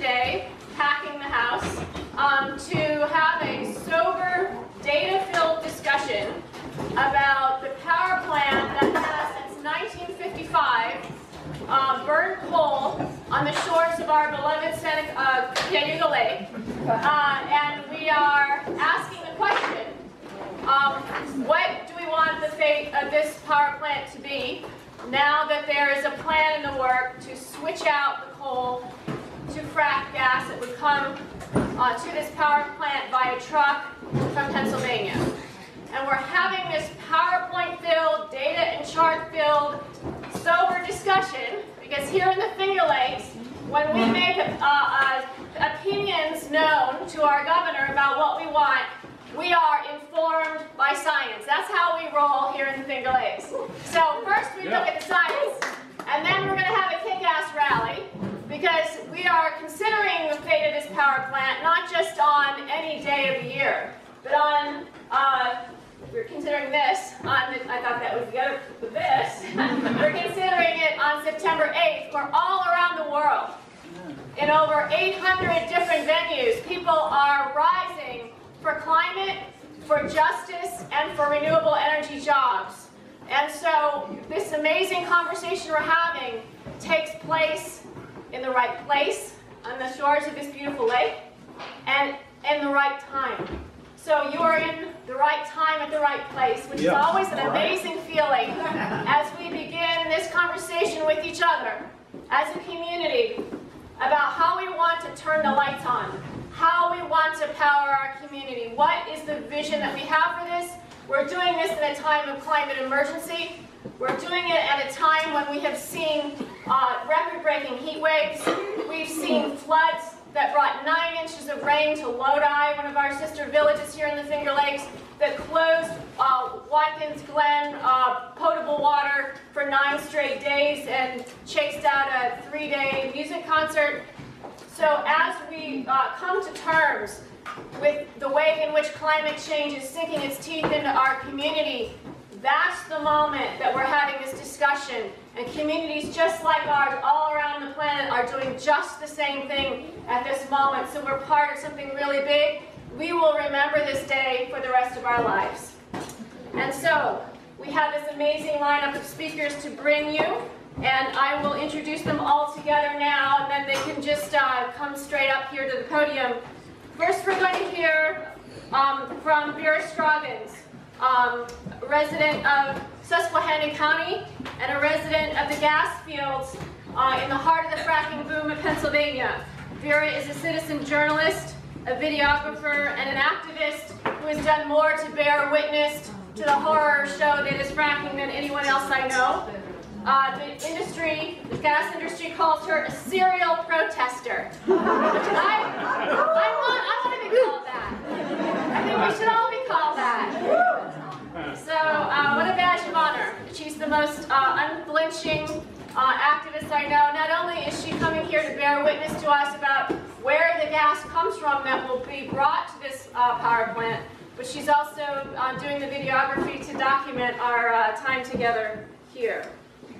today, hacking the House, to have a sober, data-filled discussion about the power plant that has, since 1955, burned coal on the shores of our beloved Cayuga Lake. And we are asking the question, what do we want the fate of this power plant to be now that there is a plan in the work to switch out the coal to frack gas that would come to this power plant by a truck from Pennsylvania? And we're having this PowerPoint-filled, data and chart-filled, sober discussion because here in the Finger Lakes, when we make opinions known to our governor about what we want, we are informed by science. That's how we roll here in the Finger Lakes. So first we look at the science, and then we're going to have a kick-ass rally because we are considering the fate of this power plant not just on any day of the year, but on, we're considering this, on the, I thought that was the other, but this, we're considering it on September 8th for all around the world. In over 800 different venues, people are rising for climate, for justice, and for renewable energy jobs. And so this amazing conversation we're having takes place in the right place, on the shores of this beautiful lake, and in the right time. So you are in the right time at the right place, which is always an amazing feeling as we begin this conversation with each other as a community about how we want to turn the lights on, how we want to power our community, what is the vision that we have for this. We're doing this in a time of climate emergency. We're doing it at a time when we have seen record-breaking heat waves. We've seen floods that brought 9 inches of rain to Lodi, one of our sister villages here in the Finger Lakes, that closed Watkins Glen potable water for 9 straight days and chased out a 3-day music concert. So as we come to terms with the way in which climate change is sinking its teeth into our community, that's the moment that we're having this discussion, and communities just like ours all around the planet are doing just the same thing at this moment, so we're part of something really big. We will remember this day for the rest of our lives. And so, we have this amazing lineup of speakers to bring you, and I will introduce them all together now, and then they can just come straight up here to the podium. First, we're going to hear from Vera Scroggins, resident of Susquehanna County and a resident of the gas fields in the heart of the fracking boom of Pennsylvania. Vera is a citizen journalist, a videographer, and an activist who has done more to bear witness to the horror show that is fracking than anyone else I know. The gas industry calls her a serial protester. I want to be called that. I think we should all be called that. So, what a badge of honor. She's the most unflinching activist I know. Not only is she coming here to bear witness to us about where the gas comes from that will be brought to this power plant, but she's also doing the videography to document our time together here.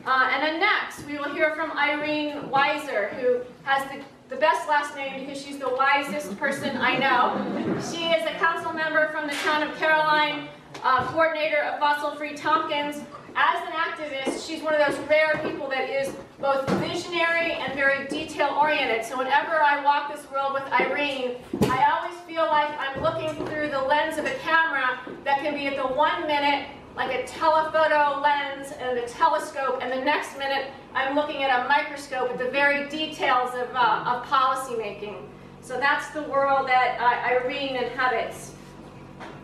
And then next, we will hear from Irene Weiser, who has the best last name because she's the wisest person I know. She is a council member from the town of Caroline, coordinator of Fossil Free Tompkins. As an activist, she's one of those rare people that is both visionary and very detail-oriented. So whenever I walk this world with Irene, I always feel like I'm looking through the lens of a camera that can be at the 1 minute like a telephoto lens and a telescope, and the next minute I'm looking at a microscope at the very details of policy making. So that's the world that Irene inhabits.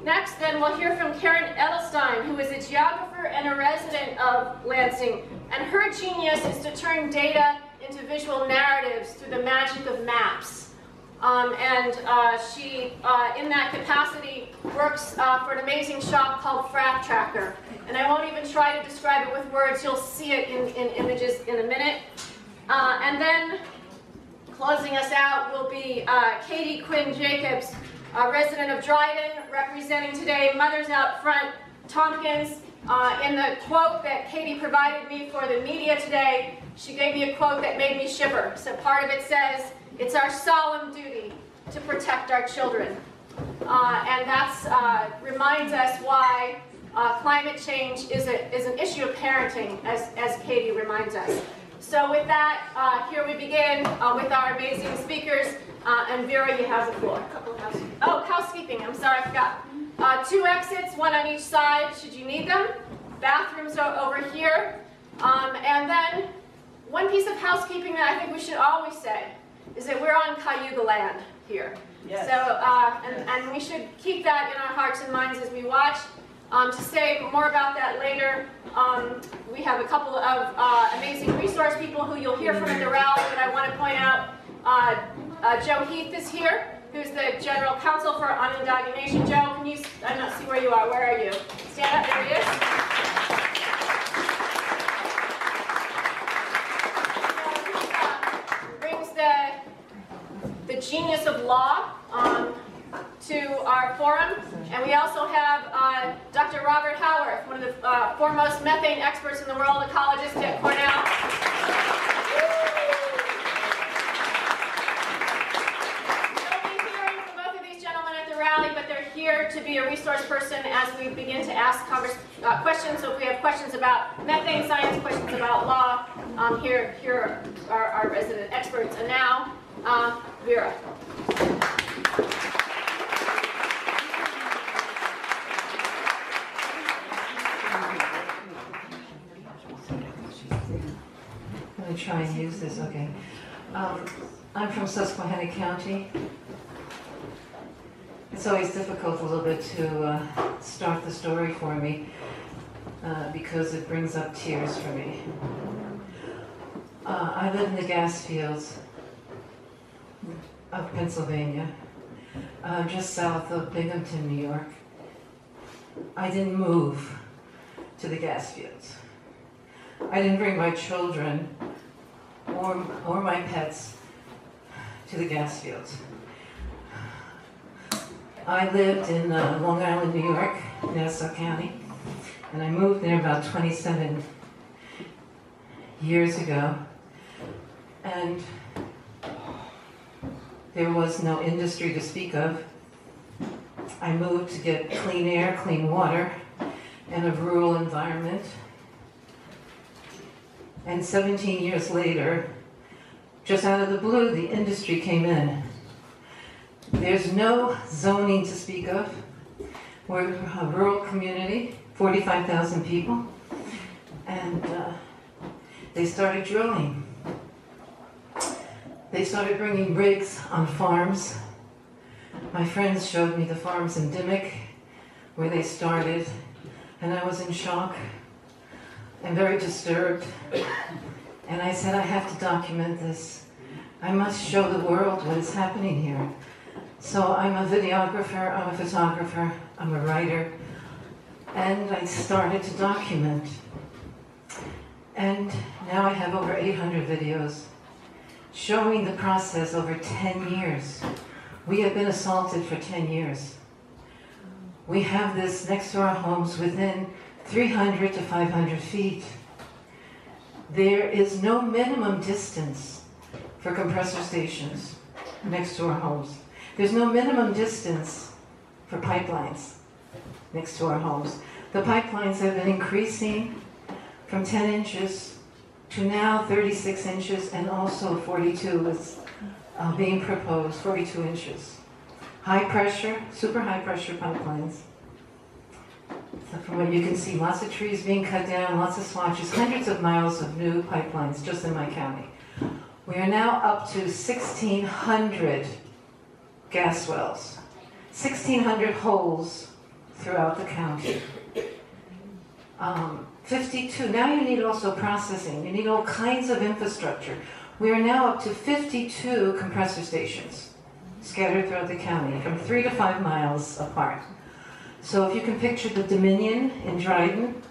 Next, then, we'll hear from Karen Edelstein, who is a geographer and a resident of Lansing, and her genius is to turn data into visual narratives through the magic of maps. She, in that capacity, works for an amazing shop called FracTracker. And I won't even try to describe it with words. You'll see it in images in a minute. And then, closing us out will be Katie Quinn Jacobs, a resident of Dryden, representing today Mothers Out Front Tompkins. In the quote that Katie provided me for the media today, she gave me a quote that made me shiver. So part of it says, It's our solemn duty to protect our children. And that reminds us why climate change is an issue of parenting, as Katie reminds us. So with that, here we begin with our amazing speakers. And Vera, you have the floor. Oh, housekeeping, I'm sorry, I forgot. 2 exits, 1 on each side, should you need them. Bathrooms are over here. And then one piece of housekeeping that I think we should always say is that we're on Cayuga land here. Yes. So, and we should keep that in our hearts and minds as we watch. To say more about that later, we have a couple of amazing resource people who you'll hear from in the rally, but I want to point out Joe Heath is here, who's the general counsel for Onondaga Nation. Joe, can you, I don't see where you are, where are you? Stand up, there he is. Brings the genius of law to our forum, and we also have Dr. Robert Howarth, one of the foremost methane experts in the world, ecologist at Cornell. You'll be hearing from both of these gentlemen at the rally, but they're here to be a resource person as we begin to ask questions. So if we have questions about methane science, questions about law, here are our resident experts. And now, Vera. Try and use this, okay. I'm from Susquehanna County. It's always difficult a little bit to start the story for me because it brings up tears for me. I live in the gas fields of Pennsylvania, just south of Binghamton, New York. I didn't move to the gas fields. I didn't bring my children or my pets to the gas fields. I lived in Long Island, New York, Nassau County, and I moved there about 27 years ago, and there was no industry to speak of. I moved to get clean air, clean water, and a rural environment. And 17 years later, just out of the blue, the industry came in. There's no zoning to speak of. We're a rural community, 45,000 people, and they started drilling. They started bringing rigs on farms. My friends showed me the farms in Dimmock, where they started, and I was in shock. I'm very disturbed, and I said, I have to document this. I must show the world what is happening here. So I'm a videographer, I'm a photographer, I'm a writer, and I started to document. And now I have over 800 videos showing the process over 10 years. We have been assaulted for 10 years. We have this next to our homes within 300 to 500 feet. There is no minimum distance for compressor stations next to our homes. There's no minimum distance for pipelines next to our homes. The pipelines have been increasing from 10 inches to now 36 inches, and also 42 is being proposed, 42 inches. High pressure, super high pressure pipelines. So from what you can see, lots of trees being cut down, lots of swatches, hundreds of miles of new pipelines just in my county. We are now up to 1,600 gas wells, 1,600 holes throughout the county. 52, now you need also processing, you need all kinds of infrastructure. We are now up to 52 compressor stations scattered throughout the county, from 3 to 5 miles apart. So if you can picture the Dominion in Dryden,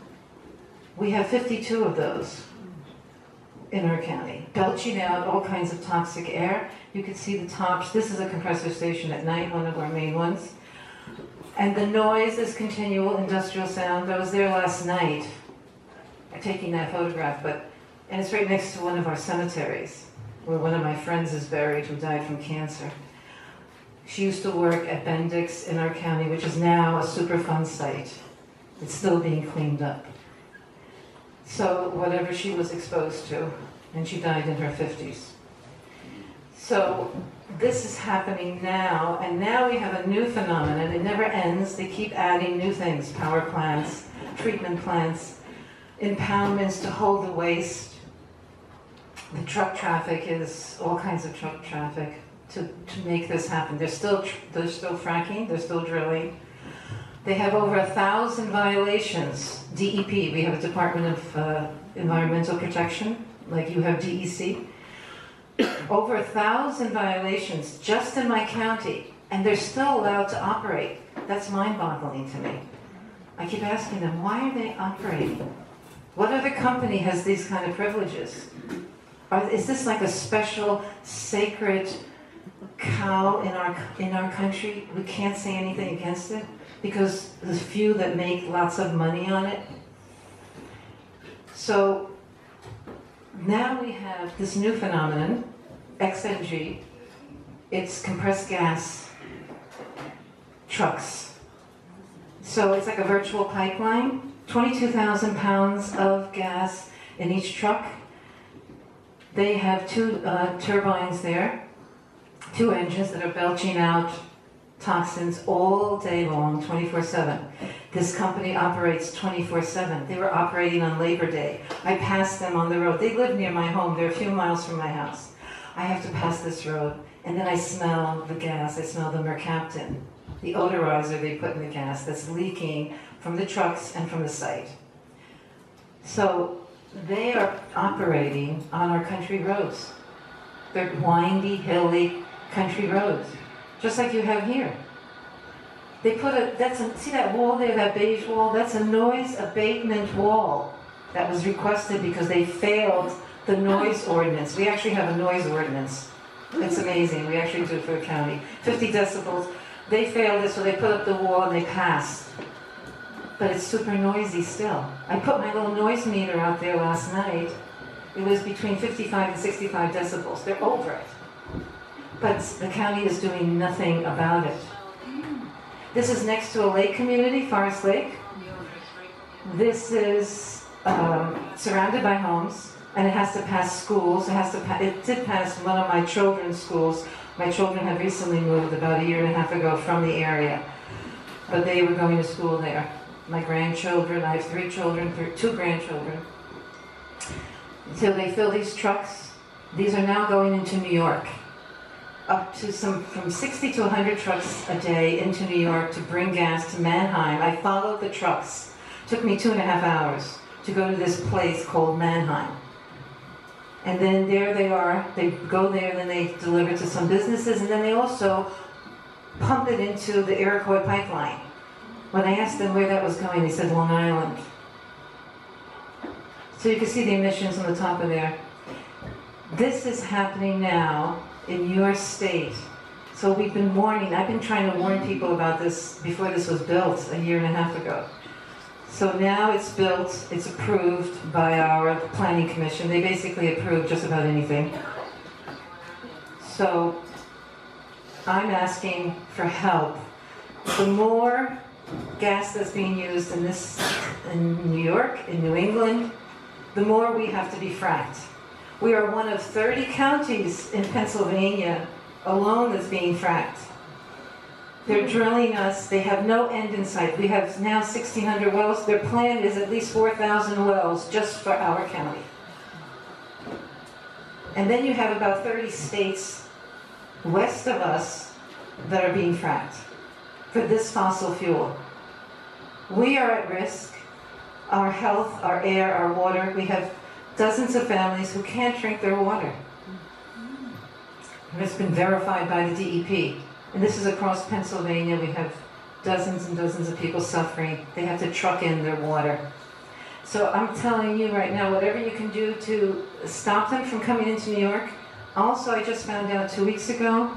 we have 52 of those in our county, belching out all kinds of toxic air. You can see the tops. This is a compressor station at night, one of our main ones. And the noise is continual industrial sound. I was there last night taking that photograph, and it's right next to one of our cemeteries. where one of my friends is buried who died from cancer. She used to work at Bendix in our county, which is now a Superfund site. It's still being cleaned up. So whatever she was exposed to, and she died in her 50s. So this is happening now, and now we have a new phenomenon. It never ends. They keep adding new things, power plants, treatment plants, impoundments to hold the waste. The truck traffic is all kinds of truck traffic to make this happen. They're still fracking, they're still drilling. They have over 1,000 violations. DEP, we have a Department of Environmental Protection, like you have DEC. Over 1,000 violations just in my county, and they're still allowed to operate. That's mind-boggling to me. I keep asking them, why are they operating? What other company has these kind of privileges? Is this like a special, sacred cow in our country? We can't say anything against it? Because the few that make lots of money on it. So now we have this new phenomenon, XNG. It's compressed gas trucks. So it's like a virtual pipeline, 22,000 pounds of gas in each truck. They have two turbines there, two engines that are belching out toxins all day long, 24/7. This company operates 24/7. They were operating on Labor Day. I passed them on the road. They live near my home. They're a few miles from my house. I have to pass this road, and then I smell the gas. I smell the mercaptan, the odorizer they put in the gas that's leaking from the trucks and from the site. So they are operating on our country roads. They're windy, hilly country roads. Just like you have here. They put see that wall there, that beige wall? That's a noise abatement wall that was requested because they failed the noise ordinance. We actually have a noise ordinance. It's amazing, we actually do it for a county. 50 decibels, they failed it, so they put up the wall and they passed. But it's super noisy still. I put my little noise meter out there last night. It was between 55 and 65 decibels, they're over it. But the county is doing nothing about it. This is next to a lake community, Forest Lake. This is surrounded by homes, and it has to pass schools. It did pass one of my children's schools. My children have recently moved about a year and a half ago from the area, but they were going to school there. My grandchildren, I have three children, two grandchildren. So they fill these trucks. These are now going into New York. Up to from 60 to 100 trucks a day into New York to bring gas to Mannheim. I followed the trucks. Took me 2.5 hours to go to this place called Mannheim. And then there they are, they go there and then they deliver to some businesses, and then they also pump it into the Iroquois pipeline. When I asked them where that was going, they said Long Island. So you can see the emissions on the top of there. This is happening now in your state. So we've been warning, I've been trying to warn people about this before this was built a year and a half ago. So now it's built, it's approved by our planning commission. They basically approve just about anything. So I'm asking for help. The more gas that's being used in New York, in New England, the more we have to be fracked. We are one of 30 counties in Pennsylvania alone that's being fracked. They're drilling us. They have no end in sight. We have now 1,600 wells. Their plan is at least 4,000 wells just for our county. And then you have about 30 states west of us that are being fracked for this fossil fuel. We are at risk. Our health, our air, our water, we have dozens of families who can't drink their water. And it's been verified by the DEP. And this is across Pennsylvania. We have dozens and dozens of people suffering. They have to truck in their water. So I'm telling you right now, whatever you can do to stop them from coming into New York. Also, I just found out 2 weeks ago,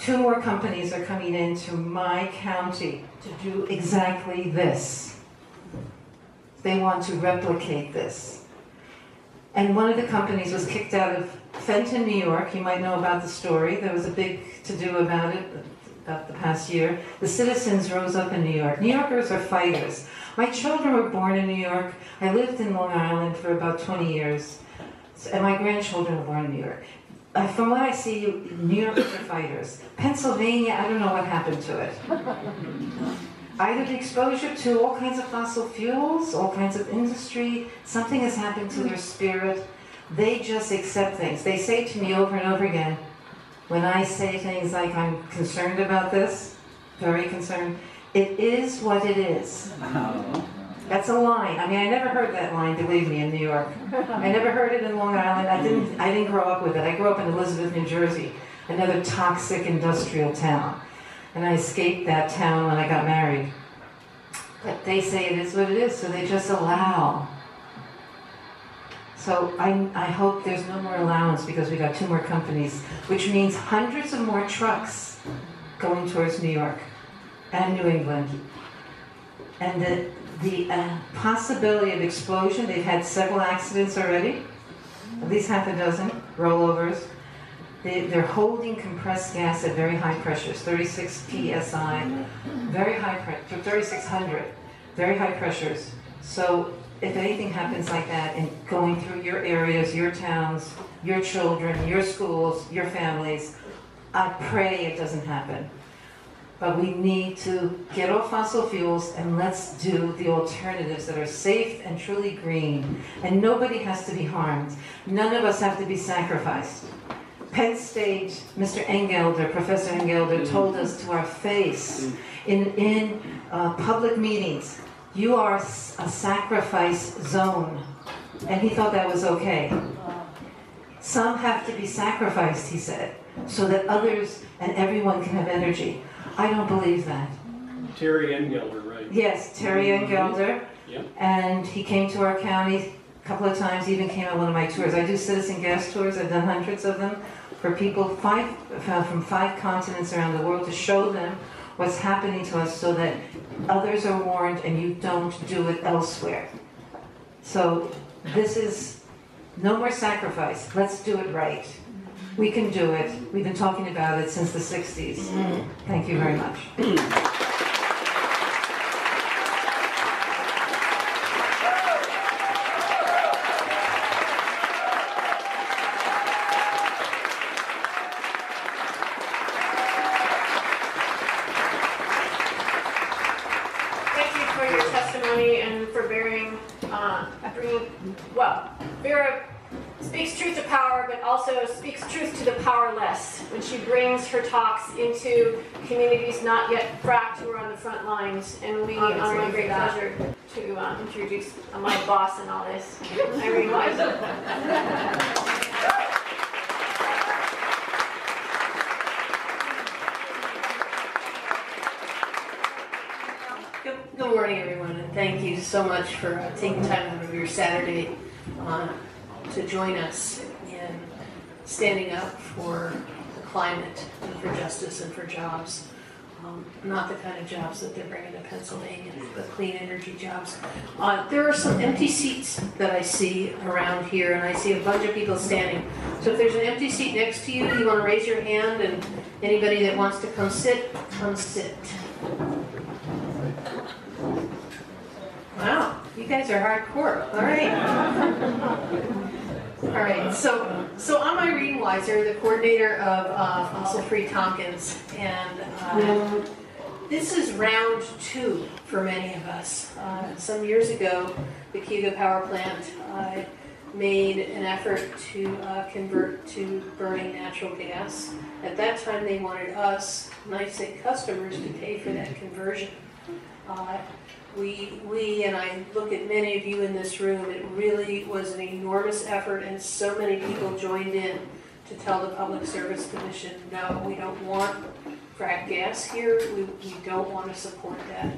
2 more companies are coming into my county to do exactly this. They want to replicate this. and one of the companies was kicked out of Fenton, New York. You might know about the story. There was a big to-do about it about the past year. The citizens rose up in New York. New Yorkers are fighters. My children were born in New York. I lived in Long Island for about 20 years. And my grandchildren were born in New York. From what I see, New Yorkers are fighters. Pennsylvania, I don't know what happened to it. Either the exposure to all kinds of fossil fuels, all kinds of industry, something has happened to their spirit. They just accept things. They say to me over and over again, when I say things like, I'm concerned about this, very concerned, it is what it is. That's a line. I mean, I never heard that line, believe me, in New York. I never heard it in Long Island. I didn't grow up with it. I grew up in Elizabeth, New Jersey, another toxic industrial town. And I escaped that town when I got married. But they say it is what it is, so they just allow. So I hope there's no more allowance because we got 2 more companies, which means hundreds of more trucks going towards New York and New England. And the possibility of explosion, they've had several accidents already, at least half a dozen rollovers. They're holding compressed gas at very high pressures, 36 psi, very high pressure, 3600, very high pressures. So if anything happens like that and going through your areas, your towns, your children, your schools, your families, I pray it doesn't happen. But we need to get off fossil fuels and let's do the alternatives that are safe and truly green. And nobody has to be harmed. None of us have to be sacrificed. Penn State, Mr. Engelder, Professor Engelder, told us to our face in public meetings, you are a sacrifice zone. And he thought that was okay. Some have to be sacrificed, he said, so that others and everyone can have energy. I don't believe that. Terry Engelder, right? Yes, Terry Engelder. Yep. And he came to our county a couple of times, even came on one of my tours. I do citizen gas tours. I've done hundreds of them for people from 5 continents around the world to show them what's happening to us so that others are warned and you don't do it elsewhere. So this is no more sacrifice. Let's do it right. We can do it. We've been talking about it since the 60s. Thank you very much. Thank you for your testimony and for bearing, Vera speaks truth to power, but also speaks truth to the powerless when she brings her talks into communities not yet fracked who are on the front lines. And we are in great pleasure to introduce my boss and all this, Irene Weiser. Good morning, everyone, and thank you so much for taking time out of your Saturday to join us in standing up for the climate and for justice and for jobs. Not the kind of jobs that they're bringing to Pennsylvania, but clean energy jobs. There are some empty seats that I see around here, and I see a bunch of people standing. So if there's an empty seat next to you, you want to raise your hand, and anybody that wants to come sit, come sit. Wow, you guys are hardcore. All right. All right, so I'm Irene Weiser, the coordinator of Fossil Free Tompkins, and this is round 2 for many of us. Some years ago, the Cayuga Power Plant made an effort to convert to burning natural gas. At that time, they wanted us, NYSEG customers, to pay for that conversion. We and I look at many of you in this room, it really was an enormous effort, and so many people joined in to tell the Public Service Commission, no, we don't want frack gas here, we don't want to support that.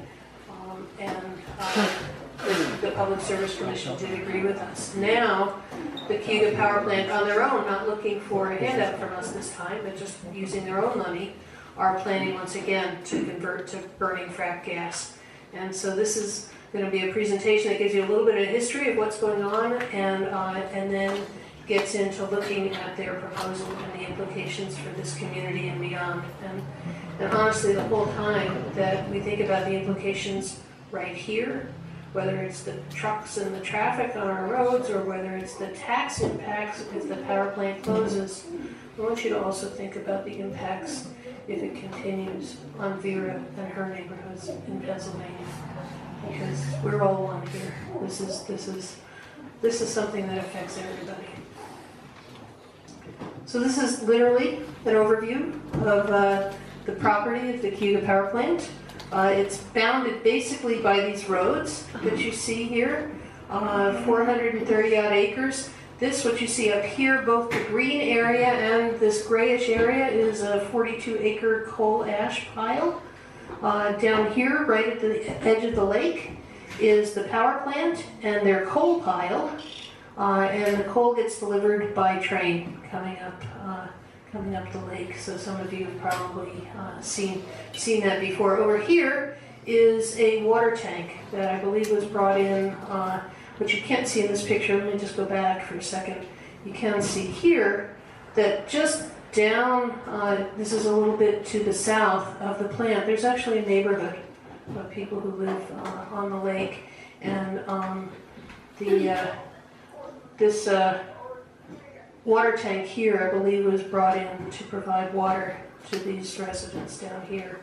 The Public Service Commission did agree with us. Now, the Cayuga Power Plant on their own, not looking for a handout from us this time, but just using their own money, are planning once again to convert to burning frack gas. And so this is It'll be a presentation that gives you a little bit of history of what's going on, and then gets into looking at their proposal and the implications for this community and beyond. And honestly, the whole time that we think about the implications right here, whether it's the trucks and the traffic on our roads, or whether it's the tax impacts if the power plant closes, I want you to also think about the impacts if it continues on Vera and her neighborhoods in Pennsylvania, because we're all one here. This is something that affects everybody. So this is literally an overview of the property of the Cayuga Power Plant. It's bounded basically by these roads that you see here, 430-odd acres. This, what you see up here, both the green area and this grayish area is a 42-acre coal ash pile. Down here, right at the edge of the lake, is the power plant and their coal pile. And the coal gets delivered by train coming up the lake. So some of you have probably seen that before. Over here is a water tank that I believe was brought in, which you can't see in this picture. Let me just go back for a second. You can see here that just down, this is a little bit to the south of the plant, there's actually a neighborhood of people who live on the lake. And this water tank here, I believe, was brought in to provide water to these residents down here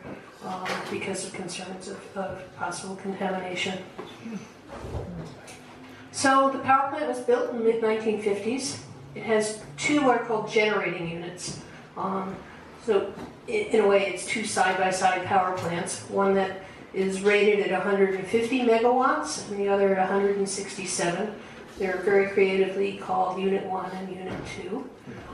because of concerns of possible contamination. So the power plant was built in the mid-1950s. It has two what are called generating units. So in a way, it's two side-by-side power plants, one that is rated at 150 megawatts and the other at 167. They're very creatively called Unit 1 and Unit 2.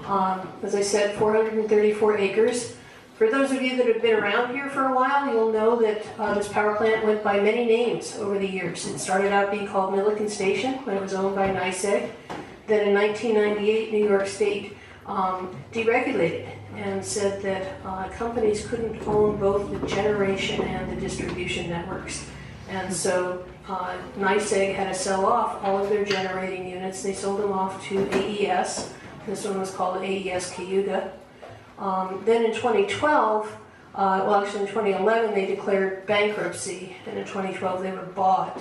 As I said, 434 acres. For those of you that have been around here for a while, you'll know that this power plant went by many names over the years. It started out being called Milliken Station when it was owned by NYSEG. Then in 1998, New York State deregulated and said that companies couldn't own both the generation and the distribution networks. And so NYSEG had to sell off all of their generating units. They sold them off to AES. This one was called AES Cayuga. Then in 2012, well actually in 2011, they declared bankruptcy, and in 2012 they were bought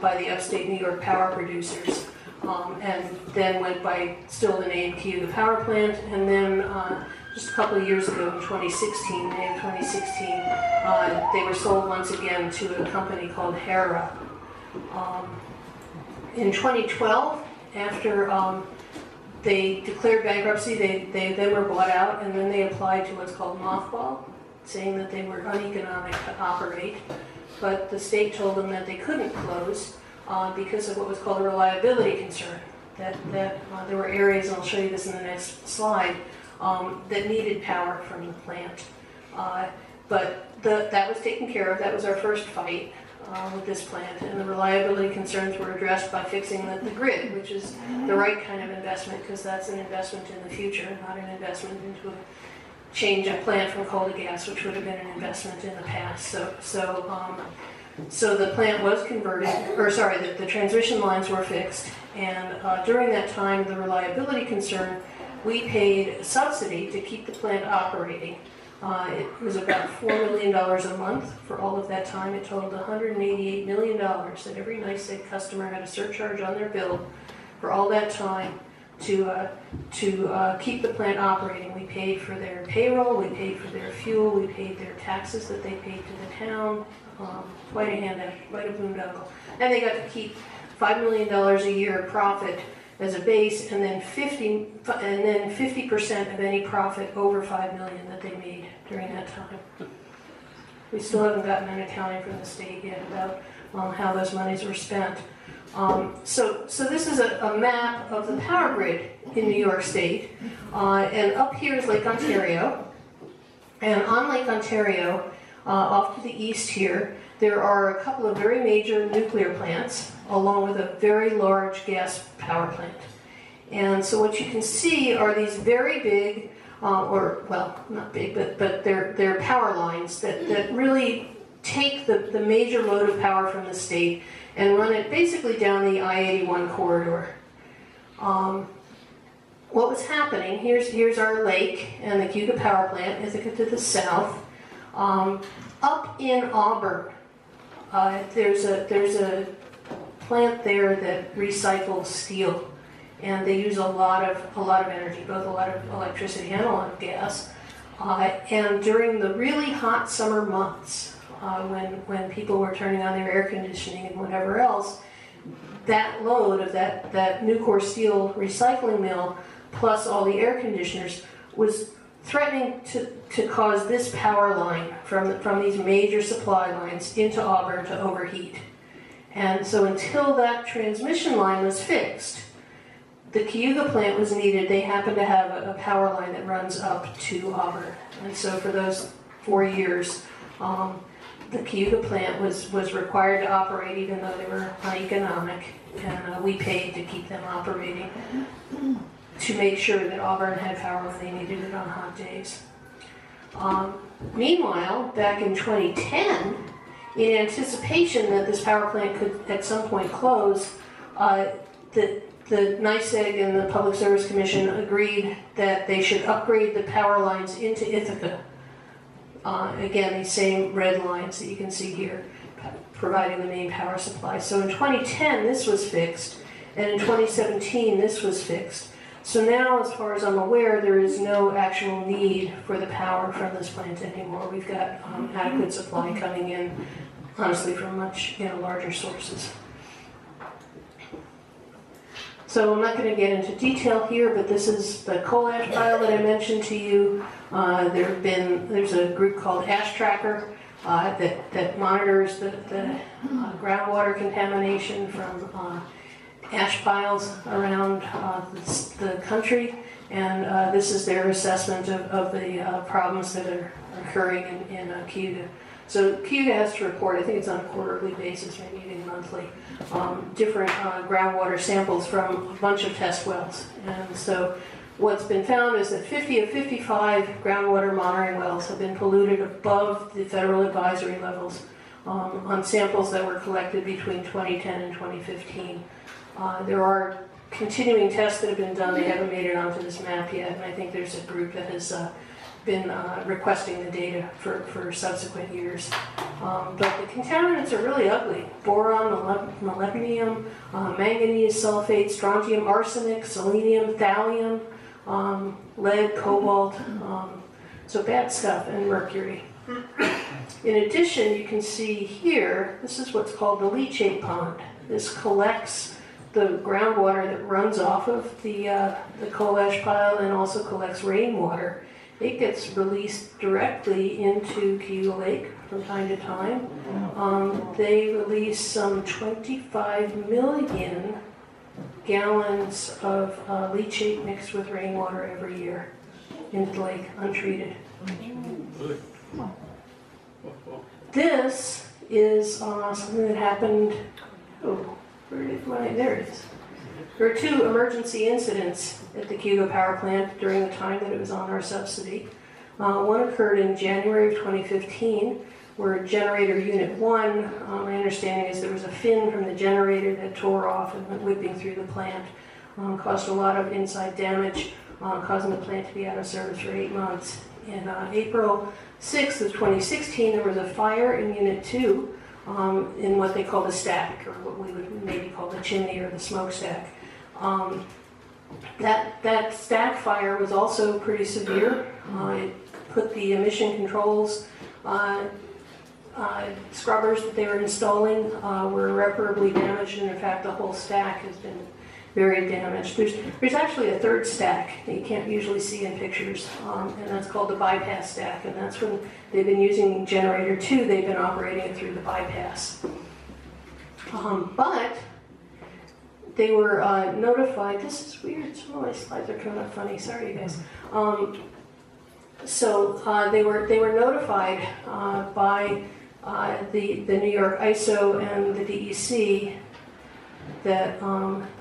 by the Upstate New York Power Producers, and then went by still the name Cayuga Power Plant. And then just a couple of years ago, in 2016, May of 2016, they were sold once again to a company called Hera. In 2012, after they declared bankruptcy, they were bought out, and then they applied to what's called mothball, saying that they were uneconomic to operate. But the state told them that they couldn't close because of what was called a reliability concern, that there were areas, and I'll show you this in the next slide, that needed power from the plant. But that was taken care of. That was our first fight with this plant, and the reliability concerns were addressed by fixing the grid, which is the right kind of investment, because that's an investment in the future, not an investment into a change of plant from coal to gas, which would have been an investment in the past. So the plant was converted, or sorry, the transmission lines were fixed, and during that time, the reliability concern, we paid subsidy to keep the plant operating. It was about $4 million a month for all of that time. It totaled $188 million that every NYSEG customer had a surcharge on their bill for all that time to keep the plant operating. We paid for their payroll, we paid for their fuel, we paid their taxes that they paid to the town. Quite a handout, quite a boondoggle. And they got to keep $5 million a year profit as a base, and then 50% of any profit over $5 million that they made during that time. We still haven't gotten an accounting from the state yet about how those monies were spent. So this is a map of the power grid in New York State, and up here is Lake Ontario, and on Lake Ontario, off to the east here, there are a couple of very major nuclear plants, along with a very large gas power plant. And so what you can see are these very big, or well, not big, but they're power lines that really take the major load of power from the state and run it basically down the I-81 corridor. What was happening, here's our lake and the Cayuga Power Plant, Ithaca to the south. Up in Auburn, there's a plant there that recycles steel, and they use a lot of energy, both a lot of electricity and a lot of gas. And during the really hot summer months, when people were turning on their air conditioning and whatever else, that load of that Nucor steel recycling mill plus all the air conditioners was threatening to cause this power line from these major supply lines into Auburn to overheat. And so until that transmission line was fixed, the Cayuga plant was needed. They happen to have a power line that runs up to Auburn. And so for those 4 years, the Cayuga plant was required to operate even though they were uneconomic, and we paid to keep them operating to make sure that Auburn had power if they needed it on hot days. Meanwhile, back in 2010, in anticipation that this power plant could at some point close, the NYSEG and the Public Service Commission agreed that they should upgrade the power lines into Ithaca. Again, these same red lines that you can see here, providing the main power supply. So in 2010, this was fixed, and in 2017, this was fixed. So now, as far as I'm aware, there is no actual need for the power from this plant anymore. We've got adequate supply coming in, honestly, from much larger sources. So I'm not going to get into detail here, but this is the coal ash pile that I mentioned to you. There's a group called FracTracker that monitors the groundwater contamination from ash piles around the country, and this is their assessment of the problems that are occurring in Cayuga. So Cayuga has to report, I think it's on a quarterly basis, maybe even monthly, different groundwater samples from a bunch of test wells. And so what's been found is that 50 of 55 groundwater monitoring wells have been polluted above the federal advisory levels on samples that were collected between 2010 and 2015. There are continuing tests that have been done. They haven't made it onto this map yet, and I think there's a group that has been requesting the data for subsequent years. But the contaminants are really ugly. Boron, molybdenum, manganese sulfate, strontium, arsenic, selenium, thallium, lead, cobalt, so bad stuff, and mercury. In addition, you can see here, this is what's called the leachate pond. This collects the groundwater that runs off of the coal ash pile and also collects rainwater. It gets released directly into Cayuga Lake from time to time. They release some 25 million gallons of leachate mixed with rainwater every year into the lake, untreated. This is something that happened, there it is. There were 2 emergency incidents at the Cayuga Power Plant during the time that it was on our subsidy. One occurred in January of 2015, where generator unit 1, my understanding is there was a fin from the generator that tore off and went whipping through the plant, caused a lot of inside damage, causing the plant to be out of service for 8 months. In April 6th of 2016, there was a fire in unit 2. In what they call the stack, or what we would maybe call the chimney or the smokestack. That stack fire was also pretty severe. It put the emission controls scrubbers that they were installing were irreparably damaged, and in fact the whole stack has been very damaged. There's actually a third stack that you can't usually see in pictures, and that's called the bypass stack, and that's when they've been using generator 2, they've been operating it through the bypass. But they were notified, this is weird, some of my slides are coming up funny, sorry you guys. They were notified by the New York ISO and the DEC that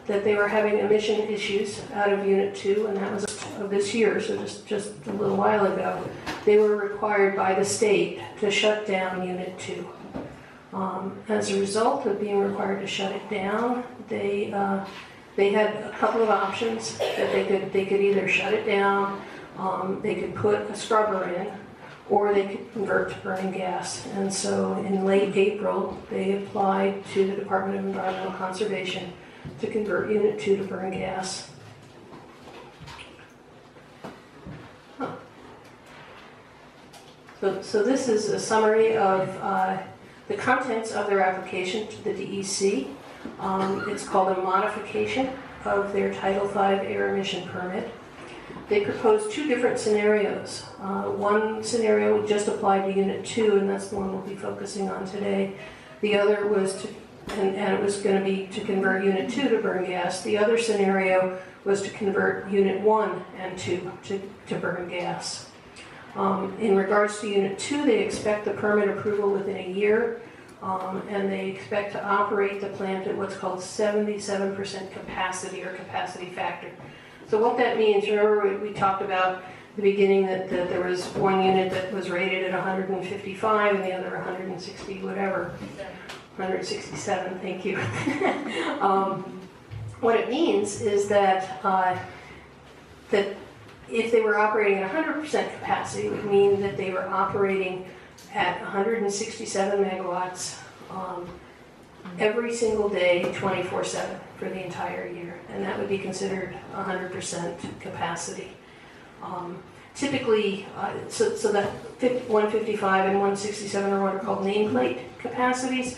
that they were having emission issues out of Unit 2, and that was of this year, so just a little while ago. They were required by the state to shut down Unit 2. As a result of being required to shut it down, they had a couple of options that they could either shut it down, they could put a scrubber in, or they could convert to burning gas. And so in late April, they applied to the Department of Environmental Conservation to convert Unit 2 to burning gas. So this is a summary of the contents of their application to the DEC. It's called a modification of their Title V air emission permit. They proposed two different scenarios. One scenario would just apply to Unit 2, and that's the one we'll be focusing on today. The other was to convert Unit 2 to burn gas. The other scenario was to convert Unit 1 and 2 to burn gas. In regards to Unit 2, they expect the permit approval within a year, and they expect to operate the plant at what's called 77% capacity or capacity factor. So what that means, remember we talked about at the beginning that there was one unit that was rated at 155 and the other 160, whatever. 167, thank you. What it means is that, that if they were operating at 100% capacity, it would mean that they were operating at 167 megawatts every single day, 24/7 for the entire year, and that would be considered 100% capacity. Typically, so that 155 and 167 are what are called nameplate capacities.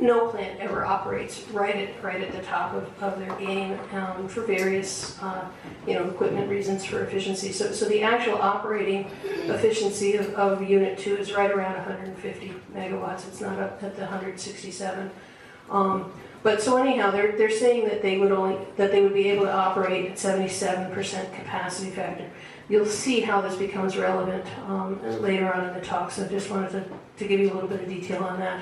No plant ever operates right at the top of their game for various equipment reasons for efficiency. So the actual operating efficiency of Unit 2 is right around 150 megawatts. It's not up at the 167. But so anyhow, they're saying that they would be able to operate at 77% capacity factor. You'll see how this becomes relevant later on in the talk. So I just wanted to give you a little bit of detail on that.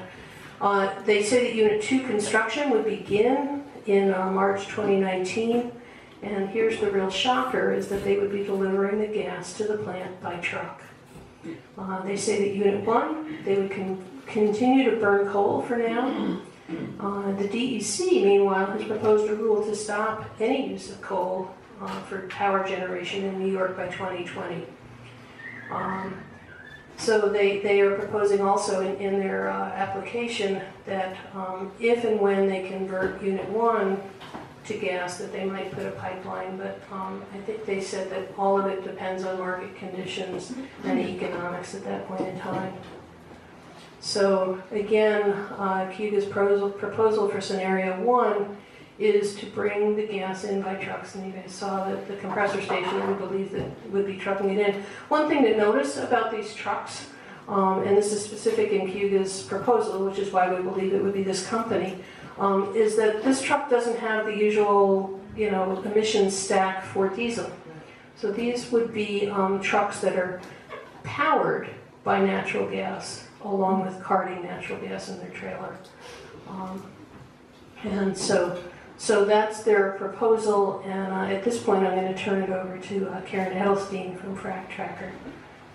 They say that Unit 2 construction would begin in March 2019, and here's the real shocker, is that they would be delivering the gas to the plant by truck. They say that Unit 1, they would continue to burn coal for now. The DEC, meanwhile, has proposed a rule to stop any use of coal for power generation in New York by 2020. So they are proposing also in their application that if and when they convert Unit 1 to gas, that they might put a pipeline, but I think they said that all of it depends on market conditions and economics at that point in time. So again, Cayuga's proposal for scenario 1 is to bring the gas in by trucks, and you guys saw that the compressor station, we believe, that would be trucking it in. One thing to notice about these trucks, and this is specific in Cayuga's proposal, which is why we believe it would be this company, is that this truck doesn't have the usual, emissions stack for diesel. So these would be trucks that are powered by natural gas, along with carting natural gas in their trailer, and so. So that's their proposal, and at this point I'm going to turn it over to Karen Edelstein from FracTracker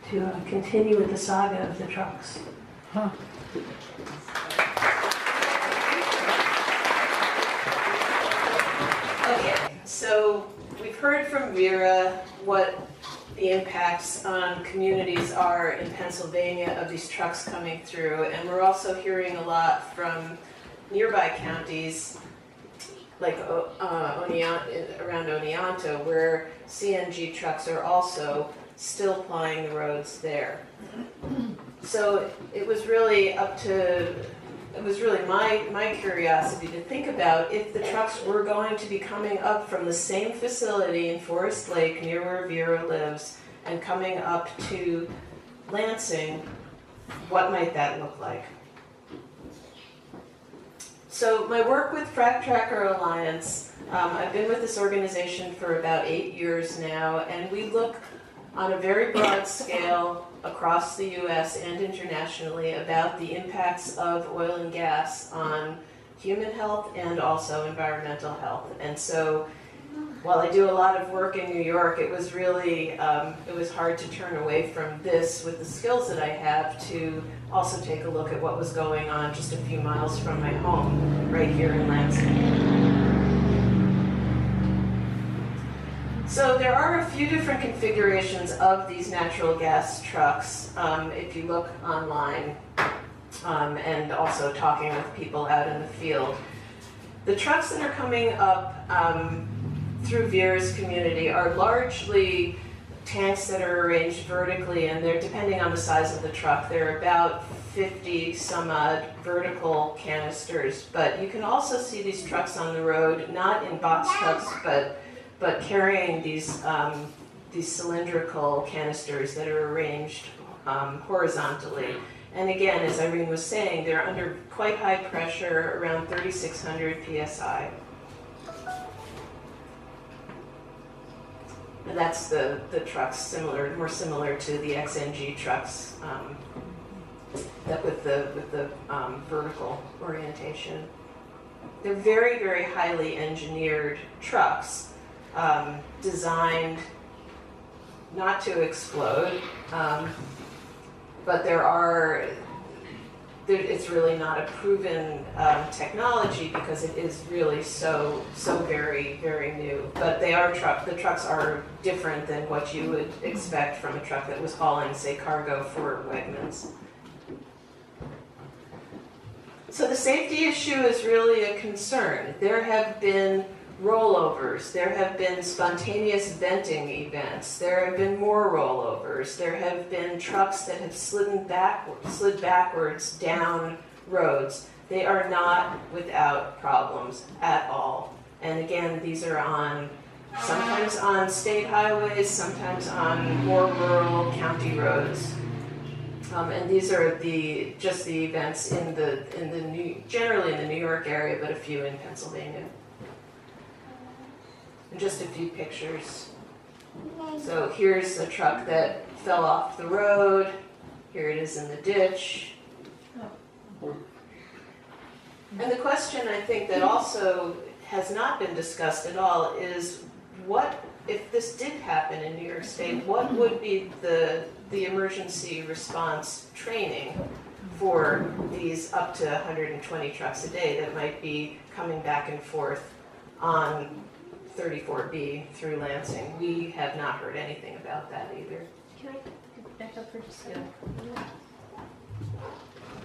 to continue with the saga of the trucks. Huh. Okay, so we've heard from Vera what the impacts on communities are in Pennsylvania of these trucks coming through, and we're also hearing a lot from nearby counties like around Oneonta, where CNG trucks are also still plying the roads there. So it was really my curiosity to think about if the trucks were going to be coming up from the same facility in Forest Lake, near where Vera lives, and coming up to Lansing, what might that look like? So my work with FracTracker Alliance, I've been with this organization for about 8 years now, and we look on a very broad scale across the U.S. and internationally about the impacts of oil and gas on human health and also environmental health. And so while I do a lot of work in New York, it was really, it was hard to turn away from this with the skills that I have to also take a look at what was going on just a few miles from my home right here in Lansing. So there are a few different configurations of these natural gas trucks if you look online and also talking with people out in the field. The trucks that are coming up through Vera's community are largely tanks that are arranged vertically, and they're, depending on the size of the truck, they're about 50 some odd vertical canisters. But you can also see these trucks on the road, not in box trucks, but carrying these cylindrical canisters that are arranged horizontally. And again, as Irene was saying, they're under quite high pressure, around 3,600 psi. And that's the trucks similar, more similar to the XNG trucks that with the vertical orientation. They're very, very highly engineered trucks. Designed not to explode, but it's really not a proven technology because it is really so very, very new. But they are the trucks are different than what you would expect from a truck that was hauling, say, cargo for Wegmans. So the safety issue is really a concern. There have been rollovers, there have been spontaneous venting events, there have been more rollovers, there have been trucks that have slid backwards down roads. They are not without problems at all. And again, these are sometimes on state highways, sometimes on more rural county roads. And these are just the events generally in the New York area, but a few in Pennsylvania. And just a few pictures. So here's a truck that fell off the road. Here it is in the ditch. And the question, I think, that also has not been discussed at all is, what if this did happen in New York State, what would be the emergency response training for these up to 120 trucks a day that might be coming back and forth on 34B through Lansing? We have not heard anything about that either. Can I back up for just a second?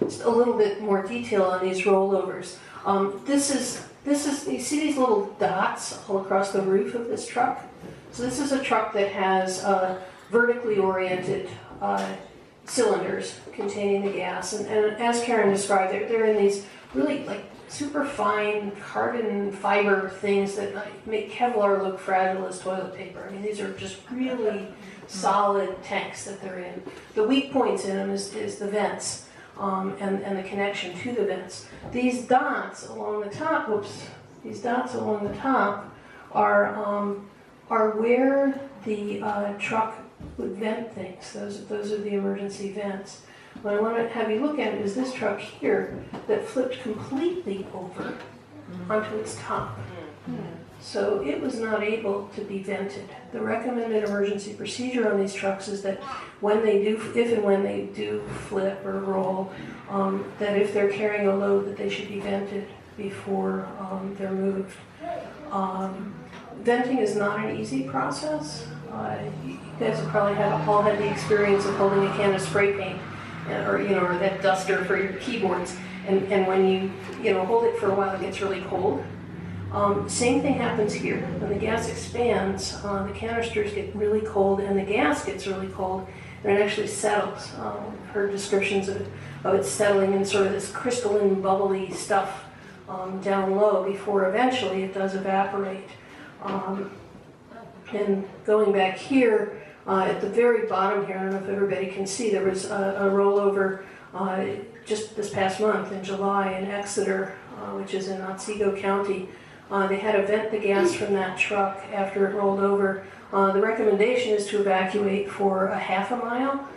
Just a little bit more detail on these rollovers. This is you see these little dots all across the roof of this truck? So this is a truck that has vertically oriented cylinders containing the gas, and as Karen described, they're in these really like super fine carbon fiber things that like, make Kevlar look fragile as toilet paper. I mean, these are just really solid tanks that they're in. The weak points in them is the vents and the connection to the vents. These dots along the top are where the truck would vent things. Those are the emergency vents. What I want to have you look at is this truck here that flipped completely over onto its top. So it was not able to be vented. The recommended emergency procedure on these trucks is that when they do, if and when they do flip or roll, that if they're carrying a load, that they should be vented before they're moved. Venting is not an easy process. You guys have probably all had the experience of holding a can of spray paint, or that duster for your keyboards, and when you hold it for a while, it gets really cold. Same thing happens here. When the gas expands, the canisters get really cold, and the gas gets really cold, and it actually settles. I've heard descriptions of it settling in sort of this crystalline, bubbly stuff down low before eventually it does evaporate. And going back here, at the very bottom here, I don't know if everybody can see, there was a rollover just this past month in July in Exeter, which is in Otsego County. They had to vent the gas from that truck after it rolled over. The recommendation is to evacuate for a half a mile.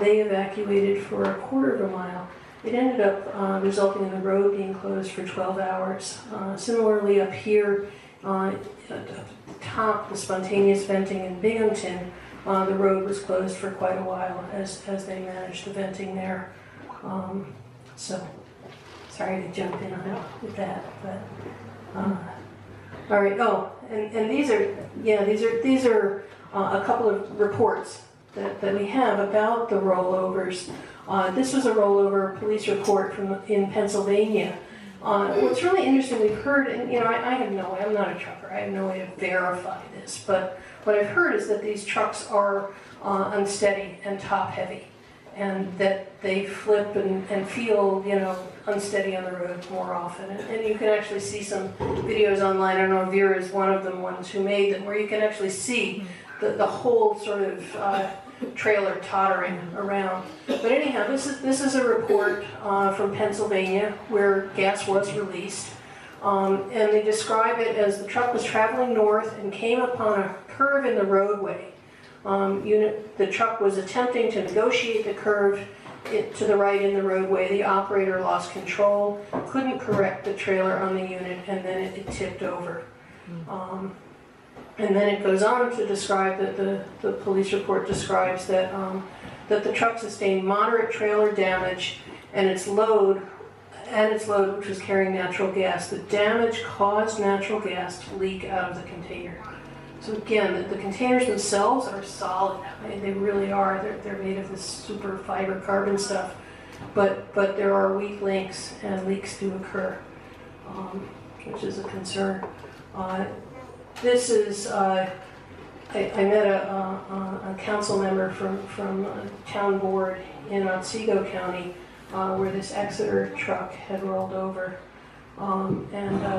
They evacuated for a quarter of a mile. It ended up resulting in the road being closed for 12 hours. Similarly, up here, at the top, the spontaneous venting in Binghamton, the road was closed for quite a while as they managed the venting there. So, sorry to jump in on that with that, but all right. Oh, and these are these are a couple of reports that we have about the rollovers. This was a rollover police report from in Pennsylvania. What's really interesting, we've heard, and you know, I have no way, I'm not a trucker, I have no way to verify this, but what I've heard is that these trucks are unsteady and top heavy, and that they flip and feel, you know, unsteady on the road more often. And you can actually see some videos online, I know Vera is one of them, ones who made them, where you can actually see the whole sort of trailer tottering around. But anyhow, this is a report from Pennsylvania where gas was released, and they describe it as the truck was traveling north and came upon a curve in the roadway. The truck was attempting to negotiate the curve to the right in the roadway. The operator lost control, couldn't correct the trailer on the unit, and then it tipped over. And then it goes on to describe that the police report describes that the truck sustained moderate trailer damage, and its load, which was carrying natural gas. The damage caused natural gas to leak out of the container. So again, the containers themselves are solid. I mean, they really are. They're made of this super fiber carbon stuff, but there are weak links, and leaks do occur, which is a concern. This is, I met a council member from a town board in Otsego County where this Exeter truck had rolled over. And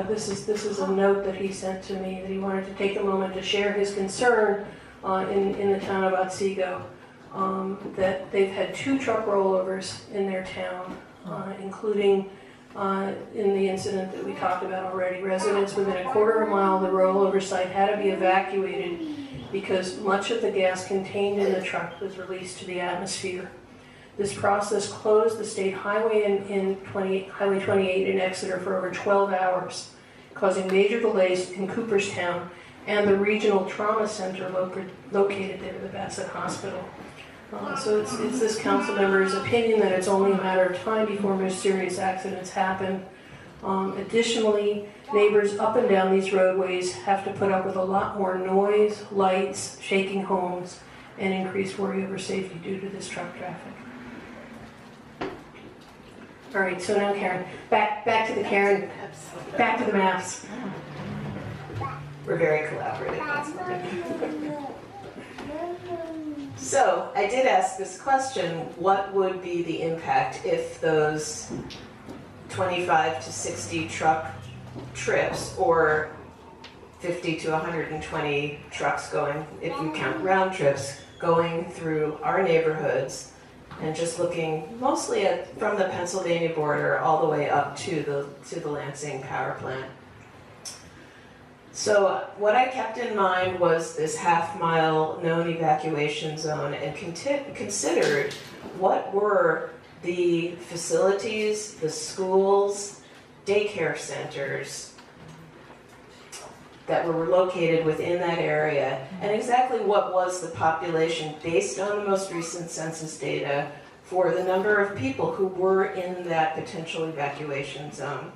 this is a note that he sent to me, that he wanted to take a moment to share his concern in the town of Otsego, that they've had 2 truck rollovers in their town, including in the incident that we talked about already. Residents within a quarter of a mile of the rollover site had to be evacuated because much of the gas contained in the truck was released to the atmosphere. This process closed the state highway Highway 28 in Exeter for over 12 hours, causing major delays in Cooperstown and the regional trauma center located there, the Bassett Hospital. So it's this council member's opinion that it's only a matter of time before more serious accidents happen. Additionally, neighbors up and down these roadways have to put up with a lot more noise, lights, shaking homes, and increased worry over safety due to this truck traffic. All right, so now Karen, back to the maps. We're very collaborative. That's wonderful. So I did ask this question: what would be the impact if those 25 to 60 truck trips, or 50 to 120 trucks going, if you count round trips, going through our neighborhoods, and just looking mostly at from the Pennsylvania border all the way up to the Lansing power plant. So what I kept in mind was this half-mile known evacuation zone, and considered what were the facilities, the schools, daycare centers that were located within that area, and exactly what was the population based on the most recent census data for the number of people who were in that potential evacuation zone.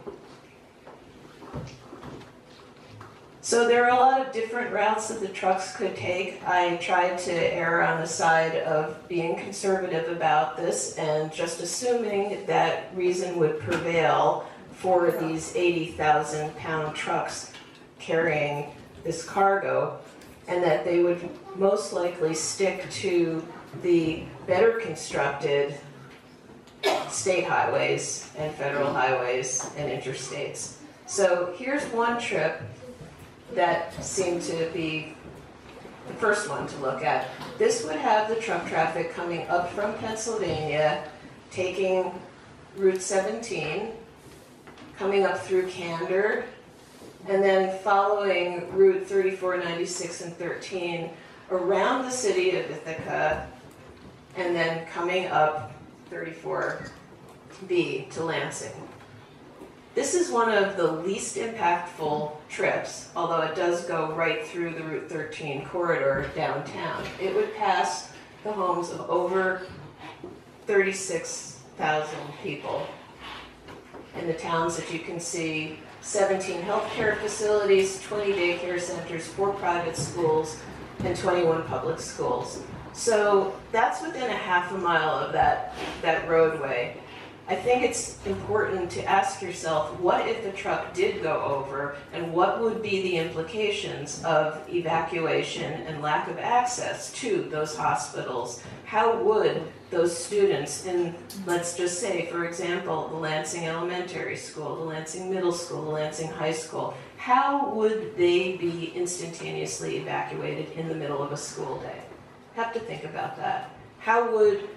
So there are a lot of different routes that the trucks could take. I tried to err on the side of being conservative about this and just assuming that reason would prevail for these 80,000-pound trucks carrying this cargo, and that they would most likely stick to the better constructed state highways and federal highways and interstates. So here's one trip that seemed to be the first one to look at. This would have the truck traffic coming up from Pennsylvania, taking Route 17, coming up through Candor, and then following Route 34, 96, and 13 around the city of Ithaca, and then coming up 34 B to Lansing. This is one of the least impactful trips, although it does go right through the Route 13 corridor downtown. It would pass the homes of over 36,000 people. In the towns that you can see, 17 healthcare facilities, 20 daycare centers, 4 private schools, and 21 public schools. So that's within a half a mile of that roadway. I think it's important to ask yourself, what if the truck did go over, and what would be the implications of evacuation and lack of access to those hospitals? How would those students in, let's just say, for example, the Lansing Elementary School, the Lansing Middle School, the Lansing High School, how would they be instantaneously evacuated in the middle of a school day? Have to think about that. How would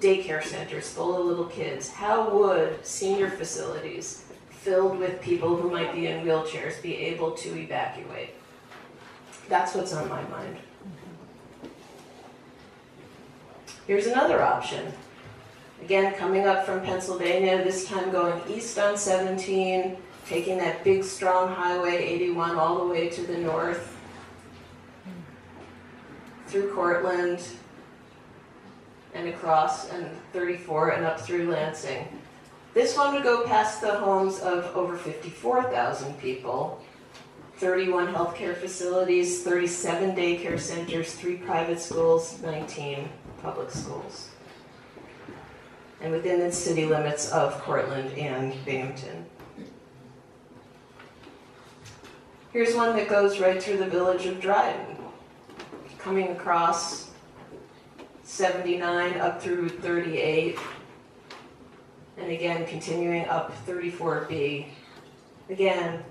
daycare centers full of little kids, how would senior facilities filled with people who might be in wheelchairs be able to evacuate? That's what's on my mind. Here's another option. Again, coming up from Pennsylvania, this time going east on 17, taking that big strong highway 81 all the way to the north, through Cortland, and across, and 34, and up through Lansing. This one would go past the homes of over 54,000 people, 31 healthcare facilities, 37 daycare centers, 3 private schools, 19 public schools, and within the city limits of Cortland and Binghamton. Here's one that goes right through the village of Dryden, coming across 79 up through 38, and again continuing up 34B. Again,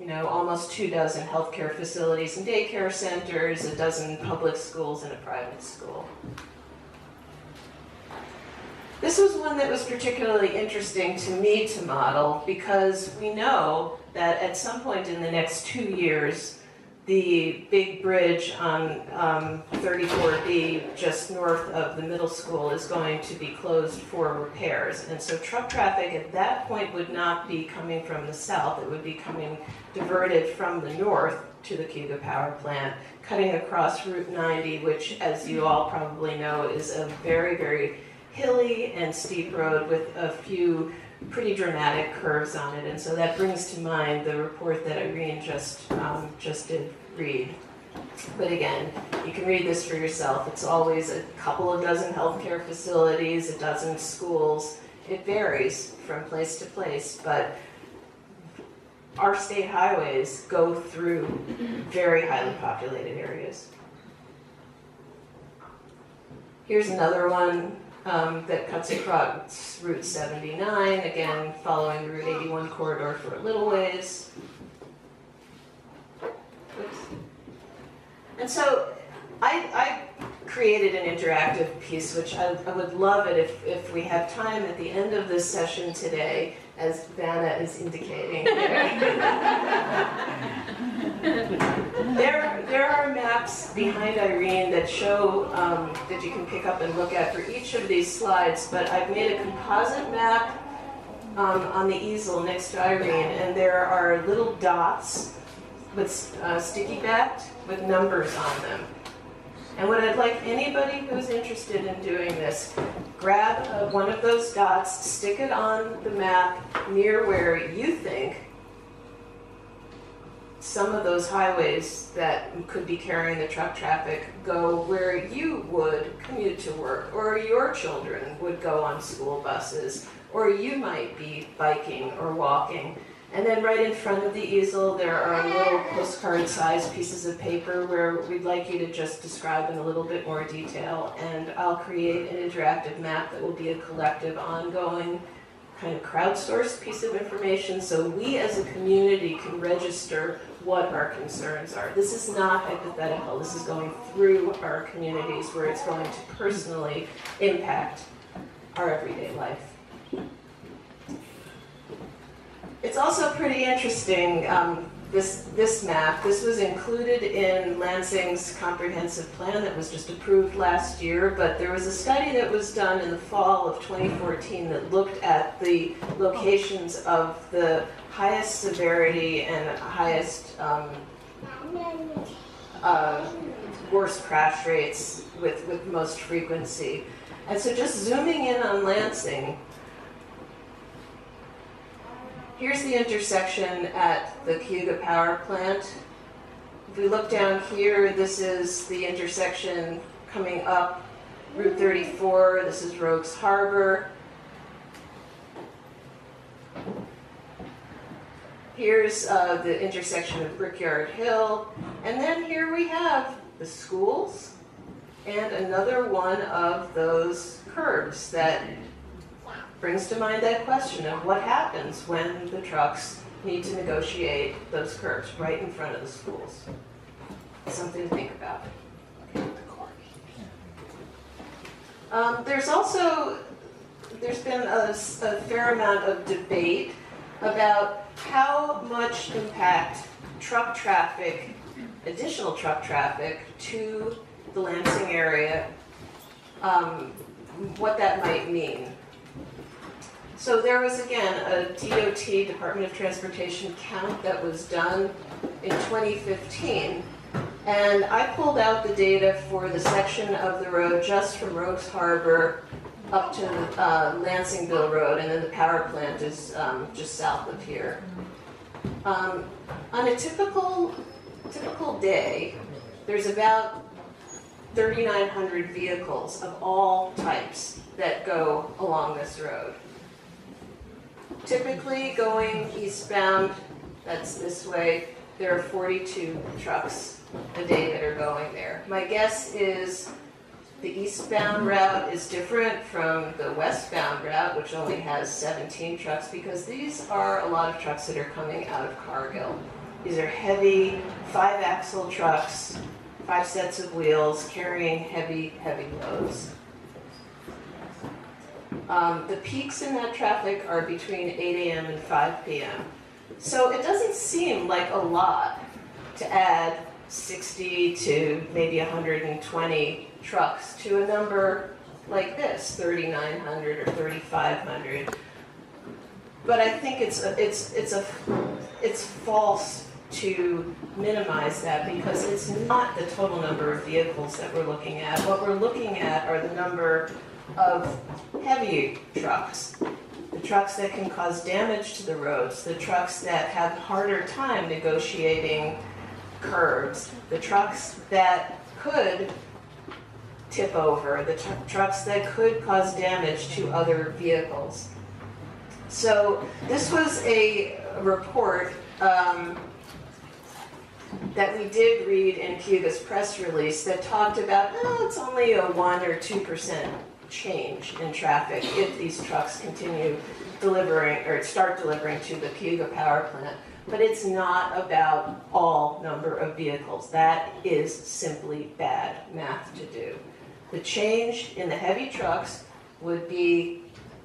you know, almost 24 healthcare facilities and daycare centers, 12 public schools, and a private school. This was one that was particularly interesting to me to model, because we know that at some point in the next 2 years, the big bridge on 34B, just north of the middle school, is going to be closed for repairs. And so truck traffic at that point would not be coming from the south. It would be coming diverted from the north to the Cayuga Power Plant, cutting across Route 90, which, as you all probably know, is a very, very hilly and steep road with a few pretty dramatic curves on it, and so that brings to mind the report that Irene just did read. But again, you can read this for yourself. It's always a couple of dozen healthcare facilities, 12 schools. It varies from place to place, but our state highways go through very highly populated areas. Here's another one that cuts across Route 79, again following the Route 81 corridor for a little ways. Oops. And so I created an interactive piece, which I would love it if we have time at the end of this session today, as Vanna is indicating. There are maps behind Irene that show, that you can pick up and look at for each of these slides, but I've made a composite map on the easel next to Irene, and there are little dots with sticky-backed with numbers on them. And what I'd like anybody who's interested in doing this, grab one of those dots, stick it on the map near where you think some of those highways that could be carrying the truck traffic go, where you would commute to work, or your children would go on school buses, or you might be biking or walking. And then right in front of the easel, there are little postcard-sized pieces of paper where we'd like you to just describe in a little bit more detail, and I'll create an interactive map that will be a collective, ongoing, kind of crowdsourced piece of information, so we as a community can register what our concerns are. This is not hypothetical. This is going through our communities where it's going to personally impact our everyday life. It's also pretty interesting, this map. This was included in Lansing's comprehensive plan that was just approved last year, but there was a study that was done in the fall of 2014 that looked at the locations of the highest severity and highest worst crash rates with most frequency. And so just zooming in on Lansing, here's the intersection at the Cayuga Power Plant. If we look down here, this is the intersection coming up Route 34. This is Rogues Harbor. Here's the intersection of Brickyard Hill. And then here we have the schools and another one of those curbs that brings to mind that question of what happens when the trucks need to negotiate those curbs right in front of the schools. Something to think about. There's been a fair amount of debate about how much impact truck traffic, additional truck traffic to the Lansing area, what that might mean. So there was, again, a DOT, Department of Transportation, count that was done in 2015. And I pulled out the data for the section of the road just from Rogues Harbor up to Lansingville Road, and then the power plant is just south of here. On a typical day, there's about 3,900 vehicles of all types that go along this road. Typically going eastbound, that's this way, there are 42 trucks a day that are going there. My guess is the eastbound route is different from the westbound route, which only has 17 trucks, because these are a lot of trucks that are coming out of Cargill. These are heavy, 5-axle trucks, 5 sets of wheels, carrying heavy, heavy loads. The peaks in that traffic are between 8 a.m. and 5 p.m. So it doesn't seem like a lot to add 60 to maybe 120 trucks to a number like this, 3,900 or 3,500. But I think it's false to minimize that, because it's not the total number of vehicles that we're looking at. What we're looking at are the number of heavy trucks, the trucks that can cause damage to the roads, the trucks that have a harder time negotiating curbs, the trucks that could tip over, the trucks that could cause damage to other vehicles. So this was a report that we did read in Cayuga's press release that talked about, oh, it's only a 1 or 2% change in traffic if these trucks continue delivering or start delivering to the Cayuga Power Plant. But it's not about all number of vehicles. That is simply bad math to do. The change in the heavy trucks would be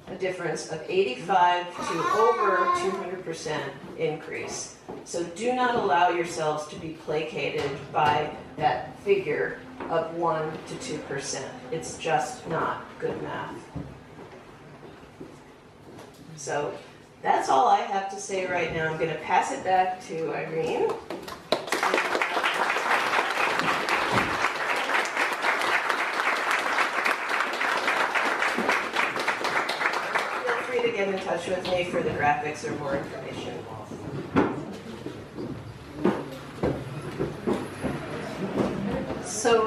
a difference of 85 to over 200% increase. So do not allow yourselves to be placated by that figure of 1 to 2%. It's just not good math. So that's all I have to say right now. I'm going to pass it back to Irene. Feel free to get in touch with me for the graphics or more information. So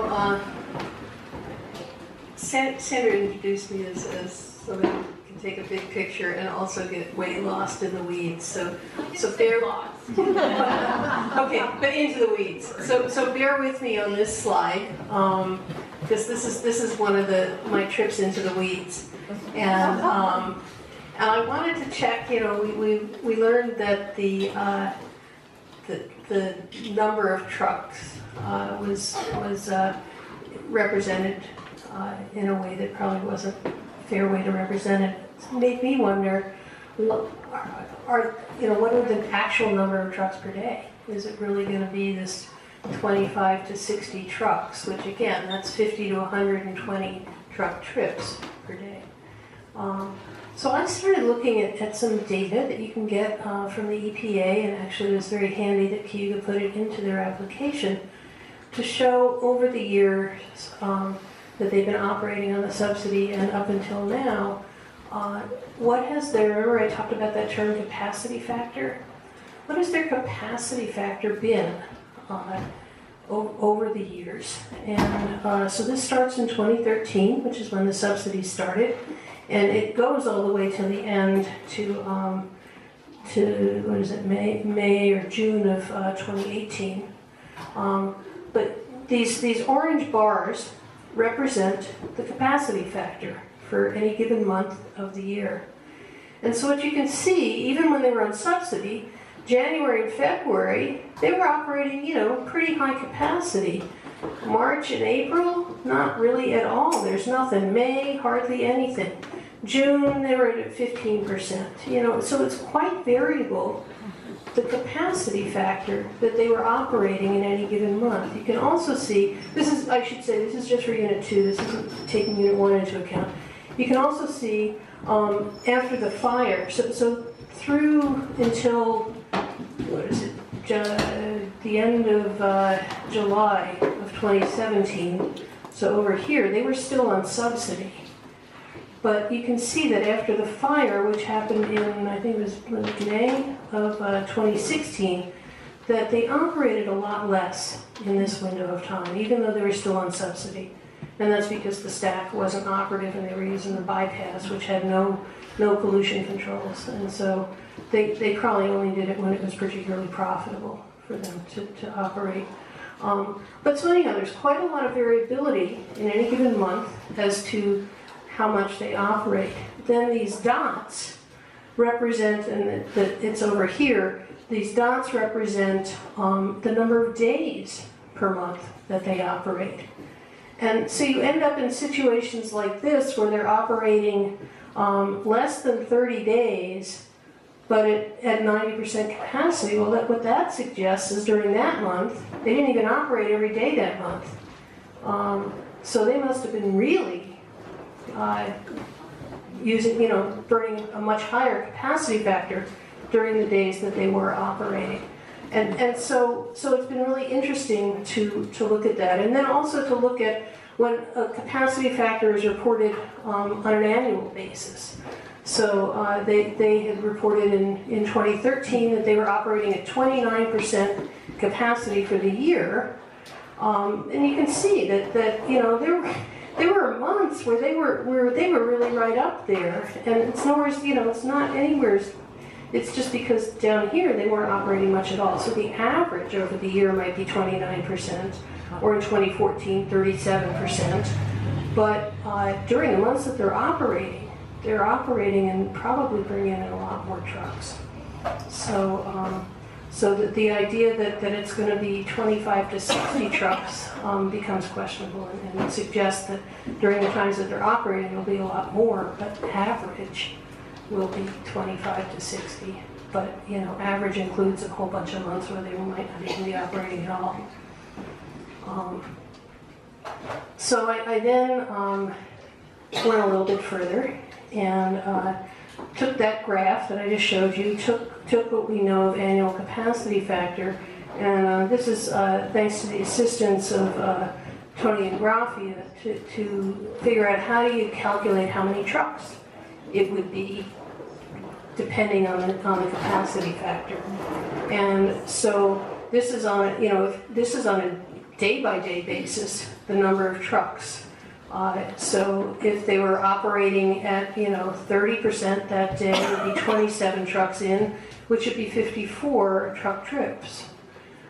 Sandra introduced me as somebody who can take a big picture and also get way lost in the weeds. So bear lost. Okay, but into the weeds. So bear with me on this slide, because this is one of my trips into the weeds, and I wanted to check. You know, we learned that the number of trucks was represented in a way that probably wasn't a fair way to represent it. It made me wonder what are the actual number of trucks per day? Is it really going to be this 25 to 60 trucks, which again, that's 50 to 120 truck trips per day? So I started looking at some data that you can get from the EPA, and actually it was very handy that Cayuga put it into their application to show over the years that they've been operating on the subsidy and up until now, what has their, remember I talked about that term capacity factor? What has their capacity factor been over the years? And so this starts in 2013, which is when the subsidy started. And it goes all the way to the end to what is it, May or June of 2018. But these orange bars represent the capacity factor for any given month of the year. And so what you can see, even when they were on subsidy, January and February, they were operating, you know, pretty high capacity. March and April, not really at all. There's nothing. May, hardly anything. June, they were at 15%. You know, so it's quite variable, the capacity factor that they were operating in any given month. You can also see, this is, I should say, this is just for Unit 2. This isn't taking Unit 1 into account. You can also see after the fire, so through until, what is it, the end of July of 2017, so over here, they were still on subsidy. But you can see that after the fire, which happened in, I think it was May of 2016, that they operated a lot less in this window of time, even though they were still on subsidy. And that's because the stack wasn't operative and they were using the bypass, which had no pollution controls. And so they probably only did it when it was particularly profitable for them to operate. But so anyhow, there's quite a lot of variability in any given month as to how much they operate. Then these dots represent, and it's over here, these dots represent the number of days per month that they operate. And so you end up in situations like this where they're operating less than 30 days, but at 90% capacity. Well, what that suggests is during that month, they didn't even operate every day that month. So they must have been really using, you know, burning a much higher capacity factor during the days that they were operating. And so it's been really interesting to look at that. And then also to look at when a capacity factor is reported on an annual basis. So they had reported in 2013 that they were operating at 29% capacity for the year. And you can see that you know, there were months where they were really right up there. And it's nowhere, you know, it's not anywhere. It's just because down here they weren't operating much at all. So the average over the year might be 29%, or in 2014, 37%. But during the months that they're operating and probably bringing in a lot more trucks. So that the idea that it's going to be 25 to 60 trucks becomes questionable, and suggests that during the times that they're operating, there'll be a lot more, but average will be 25 to 60. But, you know, average includes a whole bunch of months where they might not even be operating at all. So I then went a little bit further and took that graph that I just showed you, took what we know of annual capacity factor, and this is thanks to the assistance of Tony and Grafia to figure out how do you calculate how many trucks it would be depending on the capacity factor. And so this is on a, you know, this is on a day-by-day basis, the number of trucks. So if they were operating at, you know, 30% that day, it would be 27 trucks in, which would be 54 truck trips.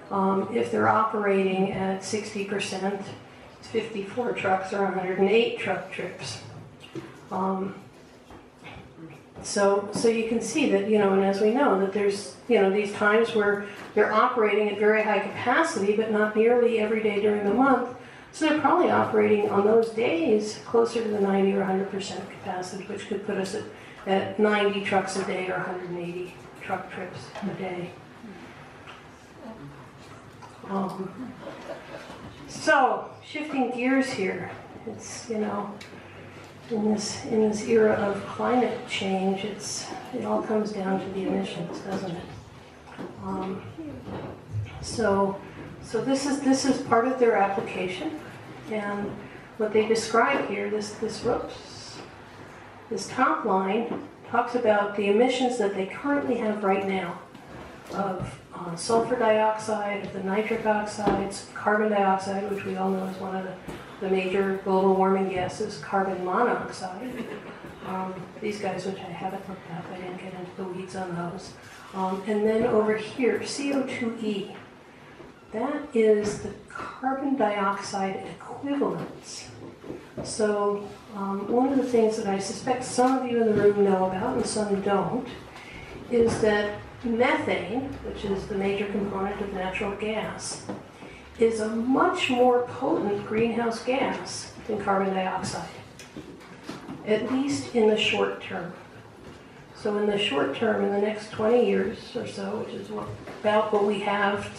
If they're operating at 60%, it's 54 trucks or 108 truck trips. So you can see that, you know, and as we know, that there's, you know, these times where they're operating at very high capacity, but not nearly every day during the month. So they're probably operating on those days closer to the 90 or 100% capacity, which could put us at 90 trucks a day or 180 truck trips a day. So shifting gears here, it's, you know, in this era of climate change, it all comes down to the emissions, doesn't it? So this is part of their application, and what they describe here, this top line talks about the emissions that they currently have right now of sulfur dioxide, of the nitric oxides, carbon dioxide, which we all know is one of the major global warming gases, carbon monoxide. These guys, which I haven't looked up, I didn't get into the weeds on those. And then over here, CO2e. That is the carbon dioxide equivalence. So one of the things that I suspect some of you in the room know about and some don't is that methane, which is the major component of natural gas, is a much more potent greenhouse gas than carbon dioxide, at least in the short term. So in the short term, in the next 20 years or so, which is about what we have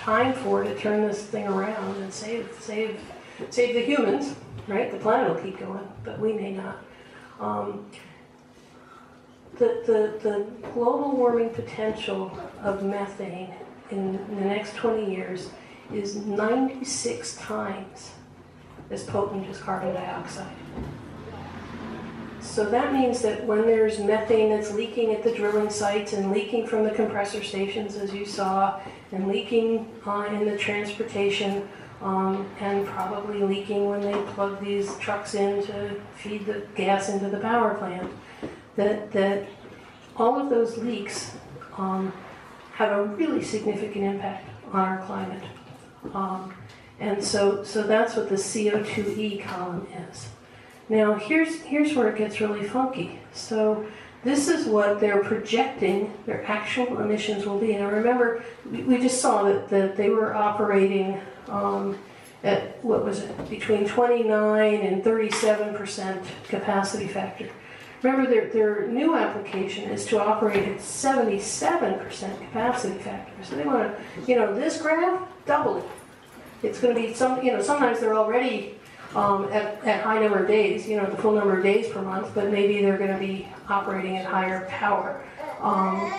time for to turn this thing around and save the humans, right? The planet will keep going, but we may not. The global warming potential of methane in the next 20 years is 96 times as potent as carbon dioxide. So that means that when there's methane that's leaking at the drilling sites and leaking from the compressor stations, as you saw, and leaking in the transportation, and probably leaking when they plug these trucks in to feed the gas into the power plant, that all of those leaks have a really significant impact on our climate. And so that's what the CO2e column is. Now here's where it gets really funky. So this is what they're projecting their actual emissions will be. And I remember we just saw that they were operating at, what was it, between 29 and 37% capacity factor. Remember, their new application is to operate at 77% capacity factor. So they want to, you know, this graph, double it. It's going to be some, you know, sometimes they're already at high number of days, you know, the full number of days per month, but maybe they're going to be operating at higher power.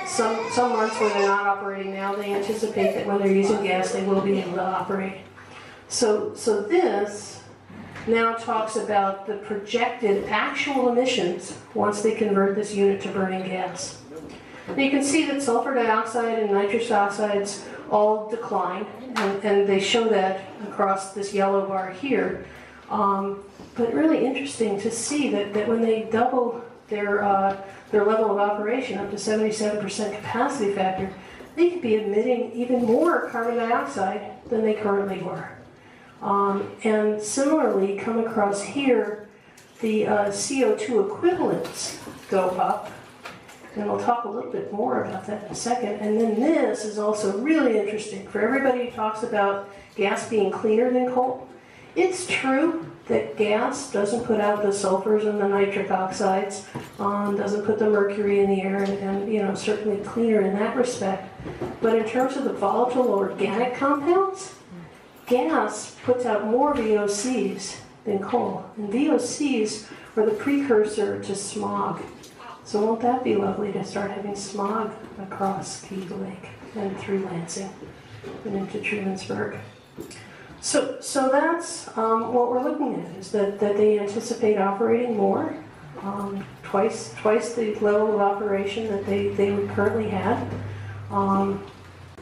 Some months where they're not operating now, they anticipate that when they're using gas, they will be able to operate. So this now talks about the projected actual emissions once they convert this unit to burning gas. Now you can see that sulfur dioxide and nitrous oxides all decline, and they show that across this yellow bar here. But really interesting to see that when they double their level of operation up to 77% capacity factor, they could be emitting even more carbon dioxide than they currently were. And similarly, come across here, the CO2 equivalents go up, and we'll talk a little bit more about that in a second. And then this is also really interesting. For everybody who talks about gas being cleaner than coal, it's true that gas doesn't put out the sulfurs and the nitric oxides, doesn't put the mercury in the air, and you know, certainly cleaner in that respect. But in terms of the volatile organic compounds, gas puts out more VOCs than coal. And VOCs are the precursor to smog. So won't that be lovely to start having smog across Cayuga Lake and through Lansing and into Trumansburg? So that's what we're looking at, is that they anticipate operating more, twice the level of operation that they currently had.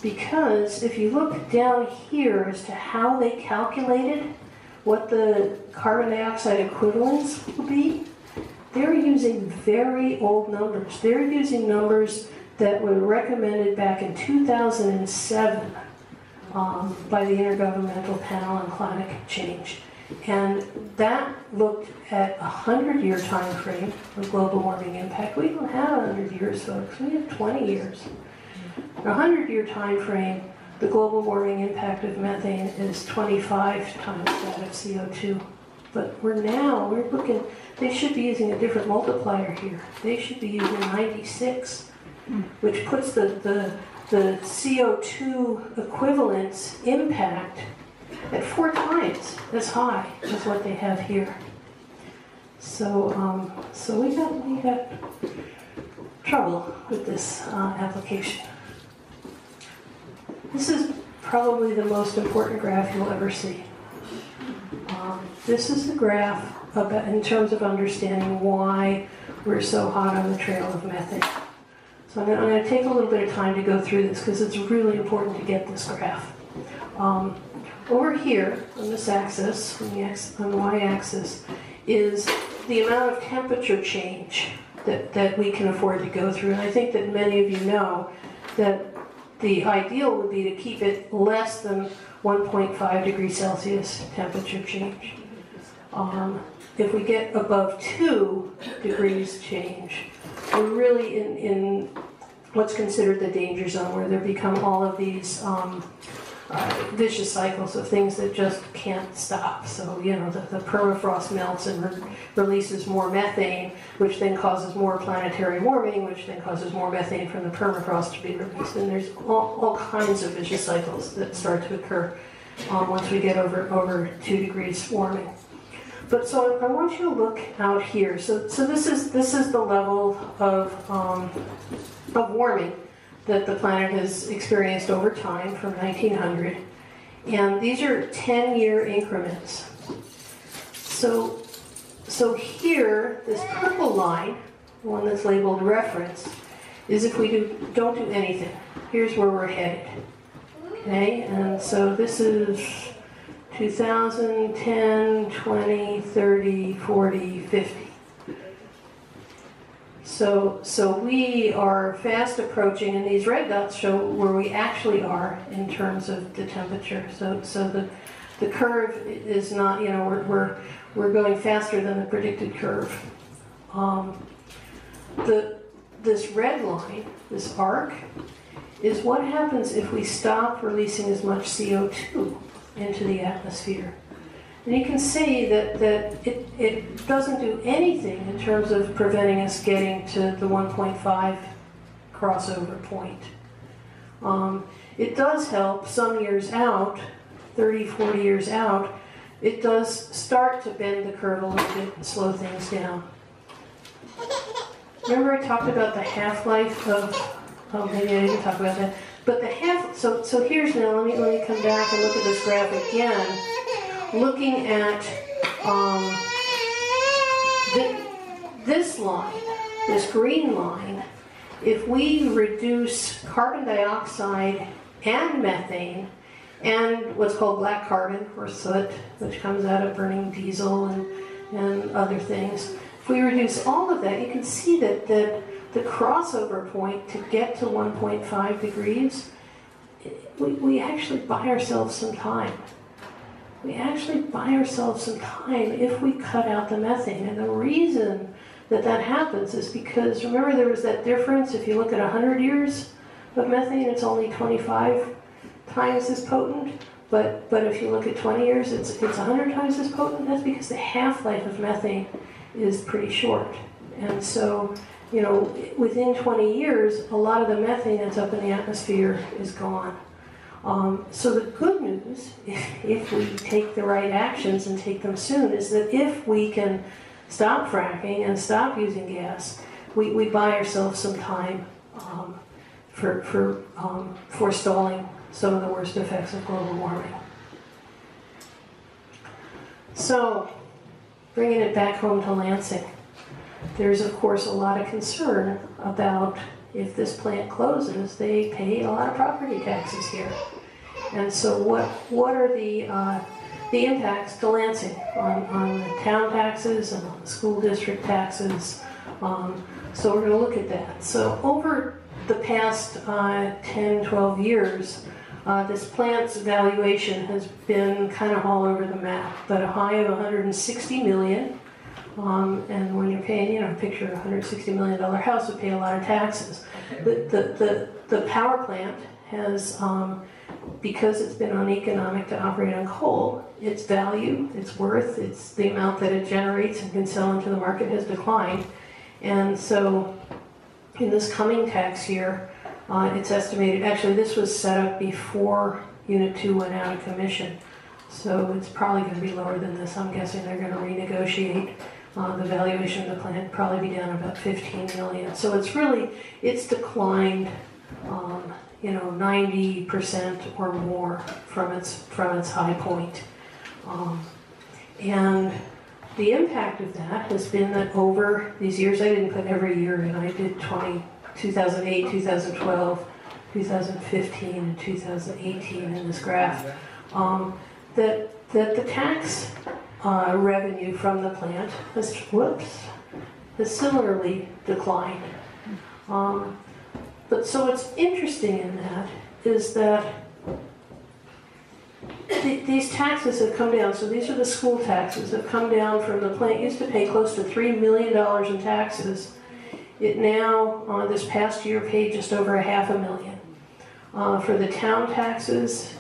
Because if you look down here as to how they calculated what the carbon dioxide equivalents will be, they're using very old numbers. They're using numbers that were recommended back in 2007 by the Intergovernmental Panel on Climate Change. And that looked at a 100-year time frame of global warming impact. We don't have 100 years, folks. We have 20 years. In a 100-year time frame, The global warming impact of methane is 25 times that of CO2. But we're looking, they should be using a different multiplier here. They should be using 96, which puts the CO2 equivalence impact at 4 times as high as what they have here. So, so we got trouble with this application. This is probably the most important graph you'll ever see. This is the graph about, in terms of understanding why we're so hot on the trail of methane. So I'm going to take a little bit of time to go through this because it's really important to get this graph. Over here on this axis, on the y-axis, is the amount of temperature change that we can afford to go through. And I think that many of you know that the ideal would be to keep it less than 1.5 degrees Celsius temperature change. If we get above 2 degrees change, we're really in what's considered the danger zone, where there become all of these vicious cycles of things that just can't stop. So, you know, the permafrost melts and releases more methane, which then causes more planetary warming, which then causes more methane from the permafrost to be released. And there's all kinds of vicious cycles that start to occur once we get over 2 degrees warming. But so I want you to look out here. So this is the level of warming that the planet has experienced over time from 1900. And these are 10-year increments. So here, this purple line, the one that's labeled reference, is if we don't do anything. Here's where we're headed. Okay, and so this is 2000, 10, 20, 30, 40, 50. So we are fast approaching, and these red dots show where we actually are in terms of the temperature. So the curve is not, you know, we're going faster than the predicted curve. This red line, this arc, is what happens if we stop releasing as much CO2 into the atmosphere. And you can see that it doesn't do anything in terms of preventing us getting to the 1.5 crossover point. It does help some years out, 30, 40 years out, it does start to bend the curve a little bit and slow things down. Remember I talked about the half-life of, oh, maybe I didn't talk about that, but the half, so here's now, let me come back and look at this graph again. Looking at this line, this green line, if we reduce carbon dioxide and methane and what's called black carbon or soot, which comes out of burning diesel and other things, if we reduce all of that, you can see that the crossover point to get to 1.5 degrees, we actually buy ourselves some time. We actually buy ourselves some time if we cut out the methane. And the reason that happens is because, remember, there was that difference. If you look at 100 years of methane, it's only 25 times as potent. But if you look at 20 years, it's 100 times as potent. That's because the half-life of methane is pretty short. And so, you know, within 20 years, a lot of the methane that's up in the atmosphere is gone. So the good news, if we take the right actions and take them soon, is that if we can stop fracking and stop using gas, we buy ourselves some time for forestalling some of the worst effects of global warming. So, bringing it back home to Lansing, there's of course a lot of concern about if this plant closes, they pay a lot of property taxes here. And so what are the impacts to Lansing on the town taxes and on the school district taxes? So we're going to look at that. So over the past 10, 12 years, this plant's valuation has been kind of all over the map, but a high of $160 million. And when you're paying, you know, picture a $160 million house would pay a lot of taxes. The power plant has, because it's been uneconomic to operate on coal, its value, its worth, its the amount that it generates and can sell into the market has declined. And so in this coming tax year, it's estimated, actually this was set up before Unit 2 went out of commission, so it's probably going to be lower than this. I'm guessing they're going to renegotiate. The valuation of the plant probably be down about $15 million. So it's really, it's declined, you know, 90% or more from its high point. And the impact of that has been that over these years, I didn't put every year in, I did 2008, 2012, 2015, and 2018 in this graph, that the tax revenue from the plant has similarly declined. But so what's interesting in that is that these taxes have come down. So these are the school taxes that have come down from the plant. It used to pay close to $3 million in taxes. It now, this past year, paid just over $500,000. For the town taxes,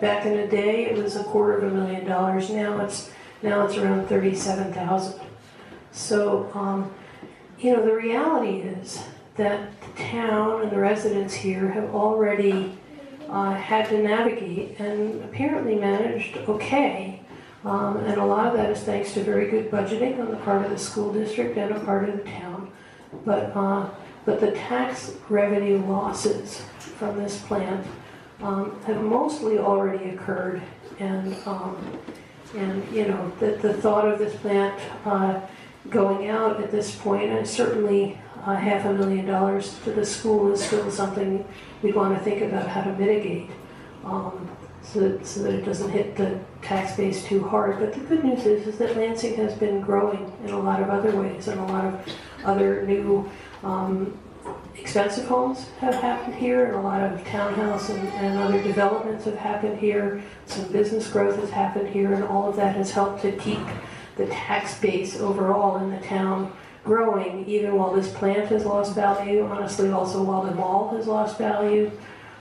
back in the day, it was $250,000. Now it's around $37,000. So, you know, the reality is that the town and the residents here have already had to navigate and apparently managed okay. And a lot of that is thanks to very good budgeting on the part of the school district and a part of the town. But the tax revenue losses from this plant have mostly already occurred. And you know, the thought of this plant going out at this point, and certainly $500,000 to the school is still something we'd want to think about how to mitigate, so that it doesn't hit the tax base too hard. But the good news is that Lansing has been growing in a lot of other ways, and a lot of other new expensive homes have happened here, and a lot of townhouse and other developments have happened here. Some business growth has happened here, and all of that has helped to keep the tax base overall in the town growing, even while this plant has lost value, honestly also while the mall has lost value.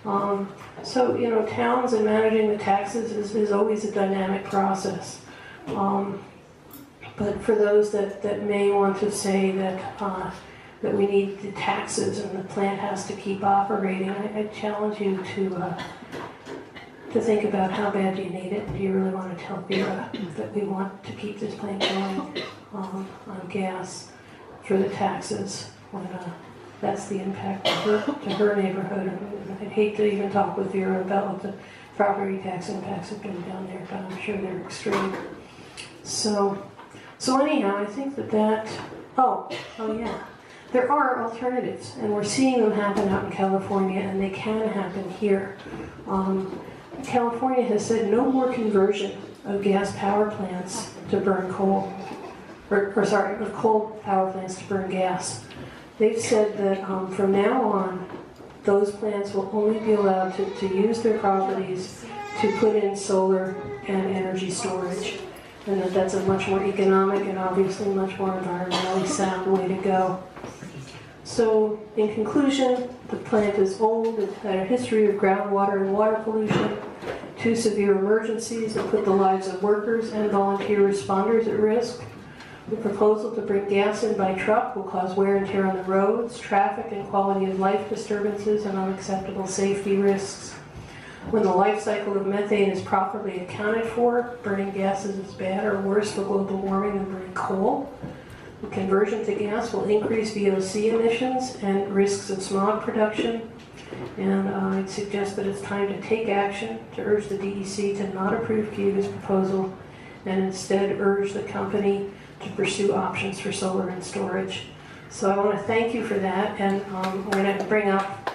So, you know, towns and managing the taxes is always a dynamic process. But for those that may want to say that we need the taxes and the plant has to keep operating, I challenge you to think about how bad do you need it. Do you really want to tell Vera that we want to keep this plant going on gas for the taxes when that's the impact to her neighborhood? And I'd hate to even talk with Vera about what the property tax impacts have been down there, but I'm sure they're extreme. So anyhow, I think that oh yeah. There are alternatives, and we're seeing them happen out in California, and they can happen here. California has said no more conversion of gas power plants to burn coal, or sorry, of coal power plants to burn gas. They've said that from now on, those plants will only be allowed to use their properties to put in solar and energy storage, and that's a much more economic and obviously much more environmentally sound way to go. So, in conclusion, the plant is old, it's had a history of groundwater and water pollution, 2 severe emergencies that put the lives of workers and volunteer responders at risk. The proposal to bring gas in by truck will cause wear and tear on the roads, traffic and quality of life disturbances, and unacceptable safety risks. When the life cycle of methane is properly accounted for, burning gases is bad or worse for global warming than burning coal. The conversion to gas will increase VOC emissions and risks of smog production, and I'd suggest that it's time to take action to urge the DEC to not approve Cayuga's proposal and instead urge the company to pursue options for solar and storage. So I want to thank you for that, and we're going to bring up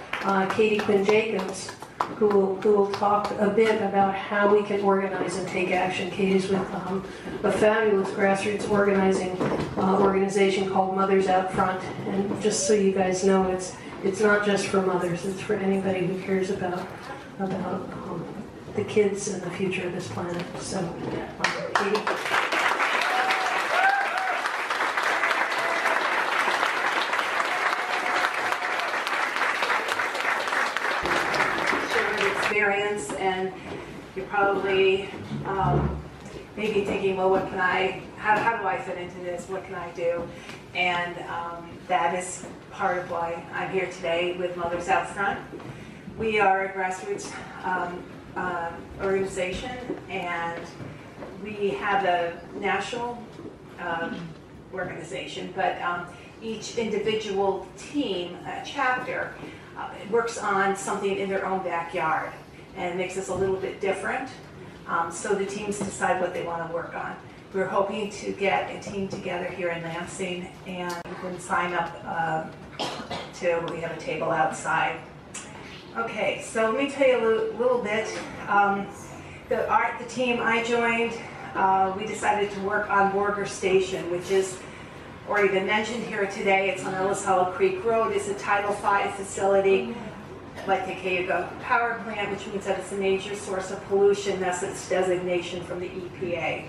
Katie Quinn Jacobs, who will talk a bit about how we can organize and take action. Katie's with a fabulous grassroots organizing organization called Mothers Out Front. And just so you guys know, it's not just for mothers, it's for anybody who cares about the kids and the future of this planet. So, Katie. experience, and you're probably maybe thinking, well, what can I, how do I fit into this? What can I do? And that is part of why I'm here today with Mothers Out Front. We are a grassroots organization, and we have a national organization, but each individual team, chapter, works on something in their own backyard, and it makes us a little bit different. So the teams decide what they want to work on. We're hoping to get a team together here in Lansing, and you can sign up we have a table outside. Okay, so let me tell you a little bit. The team I joined, we decided to work on Borger Station, which is already been mentioned here today. It's on Ellis Hollow Creek Road. It's a Title V facility, like the Cayuga Power Plant, which means that it's a major source of pollution. That's its designation from the EPA.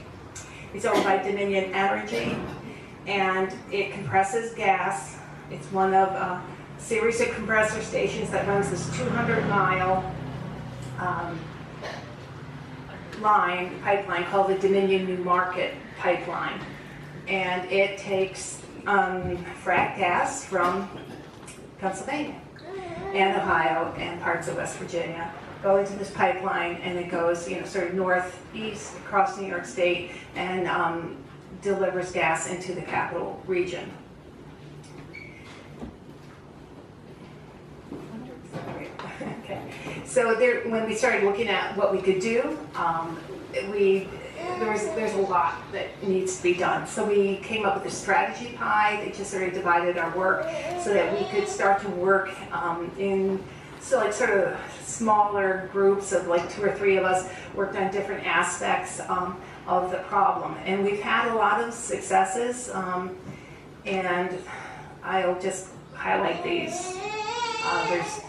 It's owned by Dominion Energy, and it compresses gas. It's one of a series of compressor stations that runs this 200-mile pipeline called the Dominion New Market Pipeline. And it takes frac gas from Pennsylvania and Ohio and parts of West Virginia, go into this pipeline, and it goes, you know, sort of northeast across New York State, and delivers gas into the capital region. Okay. So there, when we started looking at what we could do, there's a lot that needs to be done. So we came up with a strategy pie that just sort of divided our work so that we could start to work sort of smaller groups of like 2 or 3 of us worked on different aspects of the problem. And we've had a lot of successes, and I'll just highlight these. There's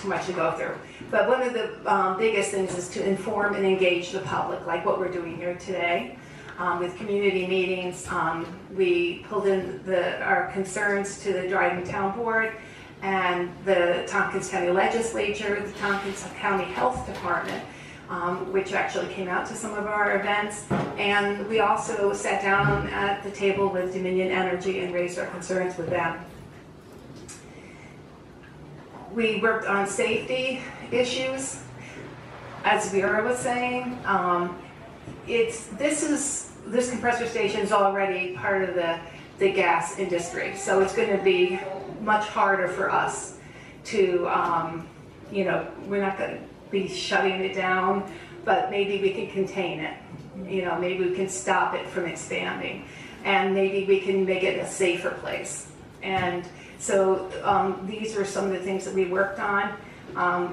too much to go through. But one of the biggest things is to inform and engage the public, like what we're doing here today. With community meetings, we pulled in our concerns to the Dryden Town Board and the Tompkins County Legislature, the Tompkins County Health Department, which actually came out to some of our events. And we also sat down at the table with Dominion Energy and raised our concerns with them. We worked on safety issues, as Vera was saying. This compressor station is already part of the gas industry, so it's going to be much harder for us to, we're not going to be shutting it down, but maybe we can contain it. You know, maybe we can stop it from expanding, and maybe we can make it a safer place. And so these are some of the things that we worked on.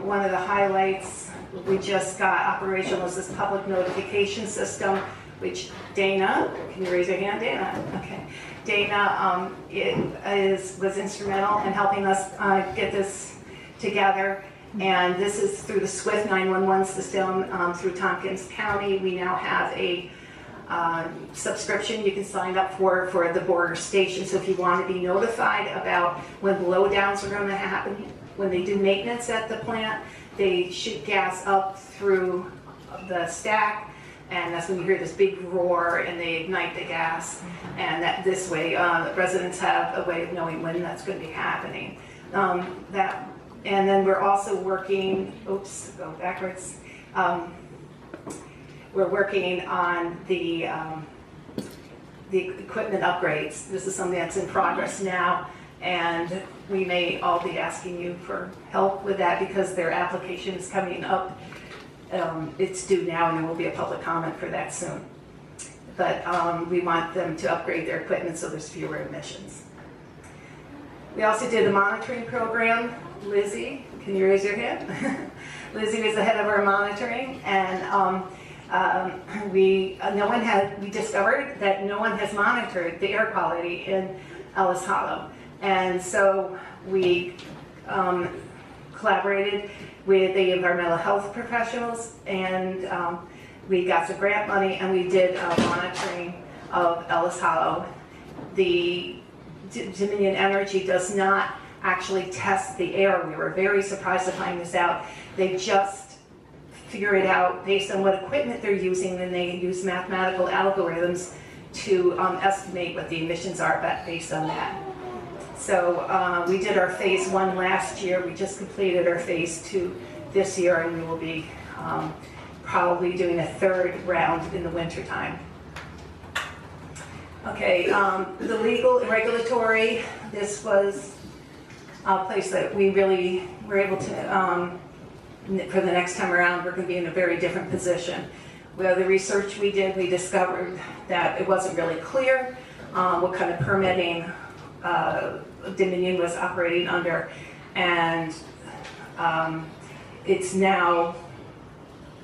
One of the highlights we just got operational is this public notification system, which Dana, can you raise your hand, Dana? Okay. Dana was instrumental in helping us get this together. And this is through the SWIFT 911 system through Tompkins County. We now have a subscription you can sign up for the border station. So if you want to be notified about when blowdowns are going to happen, when they do maintenance at the plant, they shoot gas up through the stack, and that's when you hear this big roar and they ignite the gas. And that this way, residents have a way of knowing when that's going to be happening. And then we're also working. Oops, go backwards. We're working on the equipment upgrades. This is something that's in progress now, and we may all be asking you for help with that because their application is coming up. It's due now, and there will be a public comment for that soon. But we want them to upgrade their equipment so there's fewer emissions. We also did a monitoring program. Lizzie, can you raise your hand? Lizzie was the head of our monitoring, and we discovered that no one has monitored the air quality in Ellis Hollow, and so we collaborated with the environmental health professionals, and we got some grant money, and we did monitoring of Ellis Hollow. The Dominion Energy does not actually test the air. We were very surprised to find this out. They just figure it out based on what equipment they're using, then they use mathematical algorithms to estimate what the emissions are based on that. So we did our phase one last year. We just completed our phase two this year, and we will be probably doing a third round in the wintertime. Okay, the legal and regulatory, this was a place that we really were able to, for the next time around, we're going to be in a very different position. Well, the research we did, we discovered that it wasn't really clear what kind of permitting Dominion was operating under, and it's now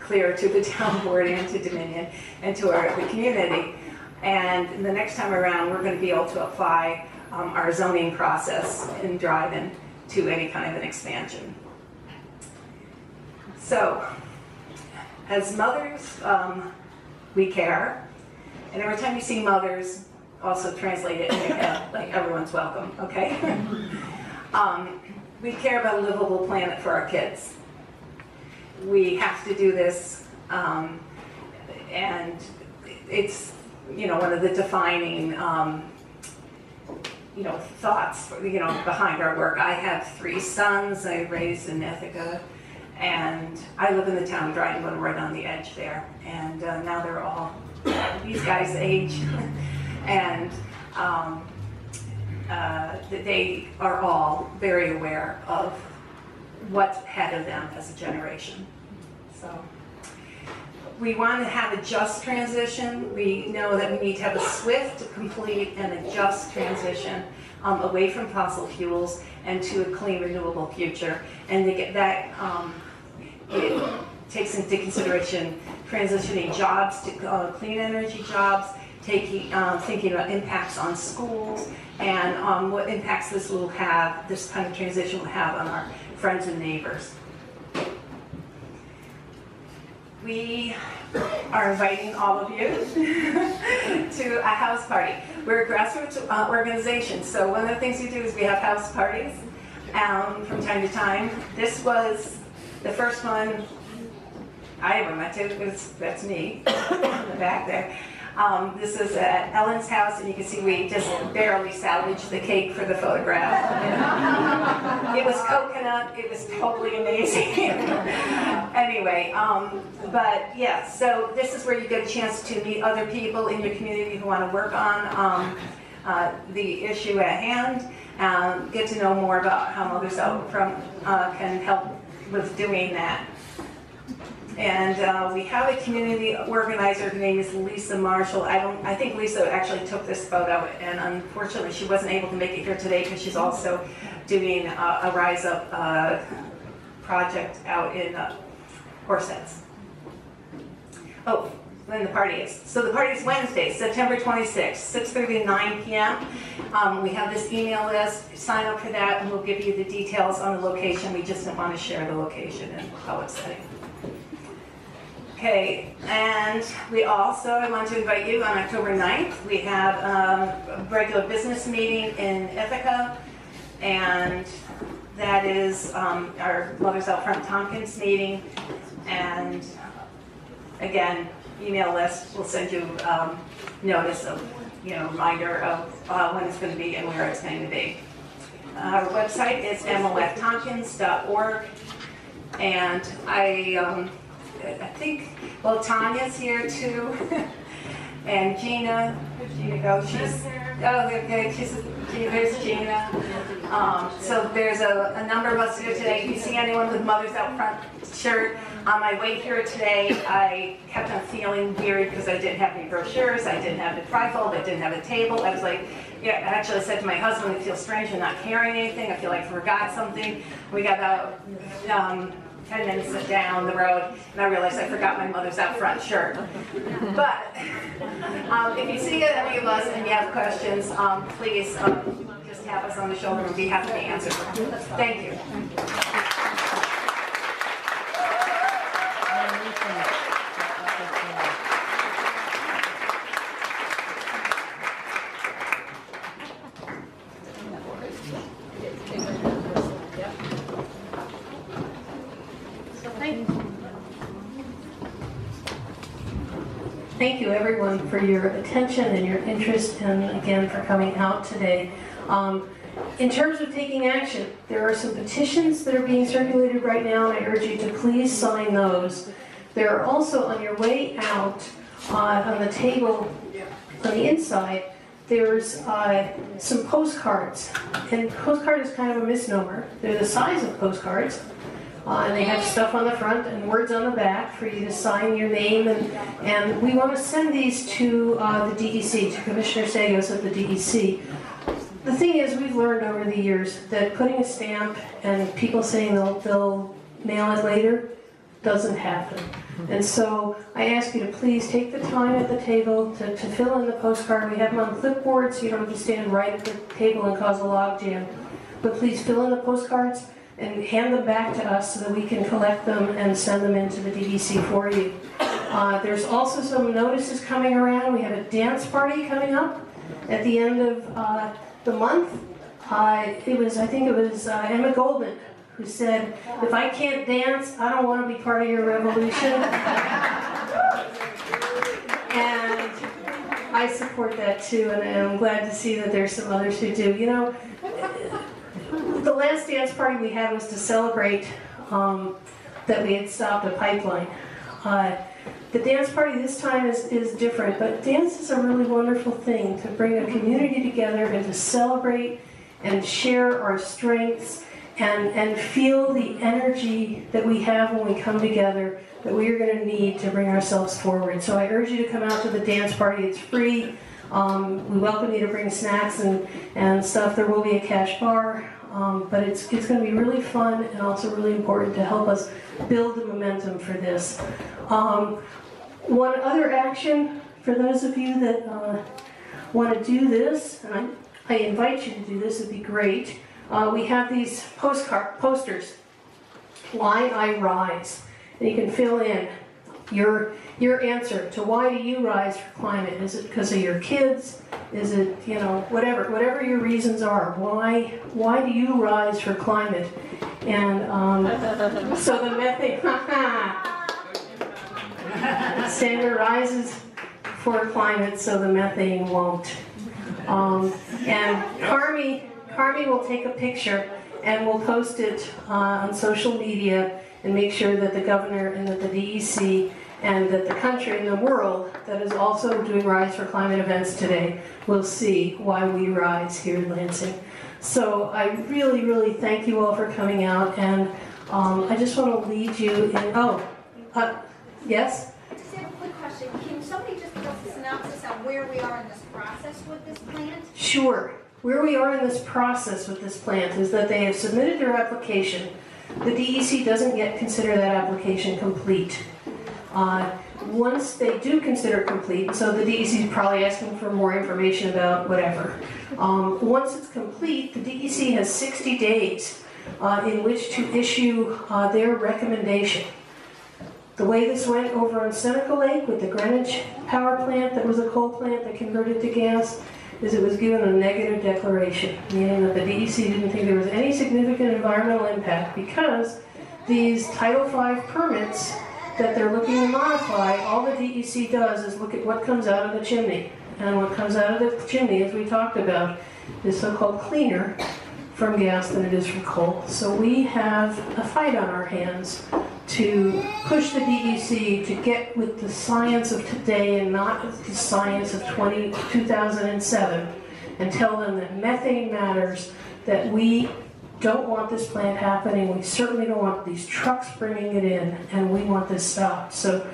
clear to the town board and to Dominion and to the community. And the next time around, we're going to be able to apply our zoning process in Dryden to any kind of an expansion. So, as mothers, we care, and every time you see mothers, also translate it like everyone's welcome, okay? We care about a livable planet for our kids. We have to do this, and it's, you know, one of the defining, you know, thoughts, you know, behind our work. I have three sons. I raised in Ithaca, and I live in the town of Dryden, right on the edge there. And now they're all these guys' age, and they are all very aware of what's ahead of them as a generation. So we want to have a just transition. We know that we need to have a swift, complete, and a just transition away from fossil fuels and to a clean, renewable future. And to get that, it takes into consideration transitioning jobs to clean energy jobs, taking, thinking about impacts on schools, and what impacts this will have, this kind of transition will have on our friends and neighbors. We are inviting all of you to a house party. We're a grassroots organization, so one of the things we do is we have house parties from time to time. This was the first one I ever went to. That's me in the back there. This is at Ellen's house, and you can see we just barely salvaged the cake for the photograph. It was coconut. It was totally amazing. Anyway, but yeah, so this is where you get a chance to meet other people in your community who want to work on the issue at hand, get to know more about how Mothers Out Front can help with doing that. And we have a community organizer. Her name is Lisa Marshall. I think Lisa actually took this photo, and unfortunately she wasn't able to make it here today because she's also doing a Rise Up project out in Horseheads. Oh, when the party is. So the party is Wednesday, September 26th, 6:30 to 9 p.m. We have this email list. Sign up for that, and we'll give you the details on the location. We just don't want to share the location in a public setting. Okay, and we also, I want to invite you on October 9th, we have a regular business meeting in Ithaca, and that is our Mothers Out Front Tompkins meeting, and again, email list will send you notice of, you know, reminder of when it's going to be and where it's going to be. Our website is moftompkins.org, and I think, well, Tanya's here too, and Gina. Where's Gina go? She's, oh, okay, she's, there's Gina. So there's a number of us here today. If you see anyone with Mothers Out Front shirt, on my way here today, I kept on feeling weird because I didn't have any brochures, I didn't have the trifold, I didn't have a table. I was like, yeah, actually I said to my husband, I feel strange, I'm not carrying anything, I feel like I forgot something. We got out, 10 minutes down the road, and I realized I forgot my Mothers Out Front shirt. But if you see any of us and you have questions, please just tap us on the shoulder. We'll be happy to answer them. Thank you. thank you everyone for your attention and your interest, and again for coming out today. In terms of taking action, there are some petitions that are being circulated right now, and I urge you to please sign those. There are also, on your way out, on the table on the inside, there's some postcards. And postcard is kind of a misnomer. They're the size of postcards, and they have stuff on the front and words on the back for you to sign your name. And we want to send these to the DEC, to Commissioner Sagos at the DEC. The thing is, we've learned over the years that putting a stamp and people saying they'll mail it later doesn't happen. And so I ask you to please take the time at the table to fill in the postcard. We have them on clipboard, so you don't have to stand right at the table and cause a log jam. But please fill in the postcards and hand them back to us so that we can collect them and send them into the DEC for you. There's also some notices coming around. We have a dance party coming up at the end of the month. I think it was Emma Goldman who said, if I can't dance, I don't want to be part of your revolution. And I support that too, and I'm glad to see that there's some others who do. You know, the last dance party we had was to celebrate that we had stopped a pipeline. The dance party this time is different, but dance is a really wonderful thing to bring a community together and to celebrate and share our strengths and feel the energy that we have when we come together that we are going to need to bring ourselves forward. So I urge you to come out to the dance party. It's free. We welcome you to bring snacks and stuff. There will be a cash bar. But it's going to be really fun and also really important to help us build the momentum for this. One other action, for those of you that want to do this, and I invite you to do this, it would be great. We have these posters, Why I Rise, and you can fill in your answer to why do you rise for climate. Is it because of your kids? Is it, you know, whatever your reasons are, why do you rise for climate? And so the method, Sandra rises for climate so the methane won't. And Carmi will take a picture and we'll post it on social media and make sure that the governor and that the DEC and that the country and the world that is also doing Rise for Climate events today will see why we rise here in Lansing. So I really, really thank you all for coming out, and I just want to lead you in, yes? I just have a quick question. Can somebody just give us a synopsis on where we are in this process with this plant? Sure. Where we are in this process with this plant is that they have submitted their application. The DEC doesn't yet consider that application complete. Once they do consider it complete, so the DEC is probably asking for more information about whatever. Once it's complete, the DEC has 60 days in which to issue their recommendation. The way this went over on Seneca Lake with the Greenwich Power Plant, that was a coal plant that converted to gas, is it was given a negative declaration, meaning that the DEC didn't think there was any significant environmental impact because these Title V permits that they're looking to modify, all the DEC does is look at what comes out of the chimney. And what comes out of the chimney, as we talked about, is so-called cleaner from gas than it is from coal. So we have a fight on our hands to push the DEC to get with the science of today and not with the science of 2007, and tell them that methane matters, that we don't want this plant happening. We certainly don't want these trucks bringing it in, and we want this stopped. So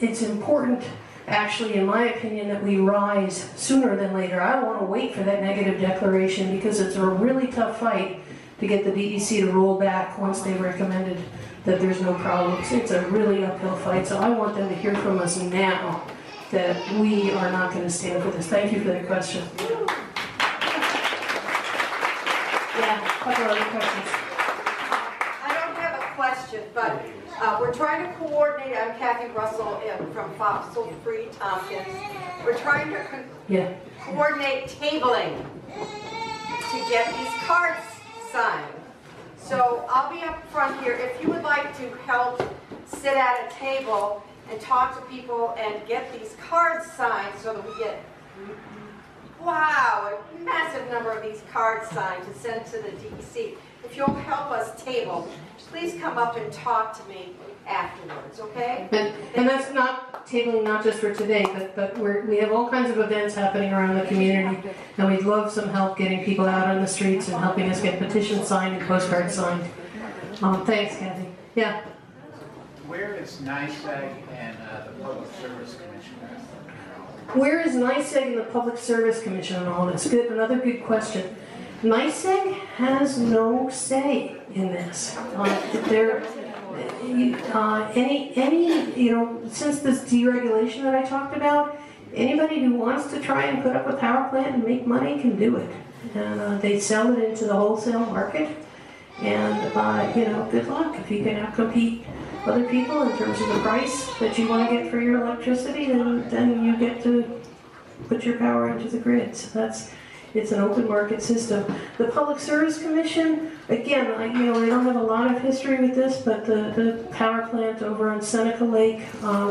it's important, actually, in my opinion, that we rise sooner than later. I don't want to wait for that negative declaration because it's a really tough fight to get the DEC to roll back once they recommended that there's no problems. It's a really uphill fight, so I want them to hear from us now that we are not going to stand for this. Thank you for that question. I don't have a question, but we're trying to coordinate. I'm Kathy Russell from Fossil Free Tompkins. We're trying to coordinate tabling to get these cards signed. So I'll be up front here. If you would like to help sit at a table and talk to people and get these cards signed so that we get, wow, a massive number of these cards signed to send to the DEC. If you'll help us table, please come up and talk to me afterwards, okay? And that's not tabling, not just for today, but we have all kinds of events happening around the community, and we'd love some help getting people out on the streets and helping us get petitions signed and postcards signed. Thanks, Kathy. Yeah? Where is NYSEG and the Public Service Commission? Where is NYSEG and the Public Service Commission on all this? Good, another good question. NYSEG has no say in this. Since this deregulation that I talked about, anybody who wants to try and put up a power plant and make money can do it. And they sell it into the wholesale market. And good luck if you can outcompete other people in terms of the price that you want to get for your electricity. Then you get to put your power into the grid. So it's an open market system. The Public Service Commission, again, I don't have a lot of history with this, but the power plant over on Seneca Lake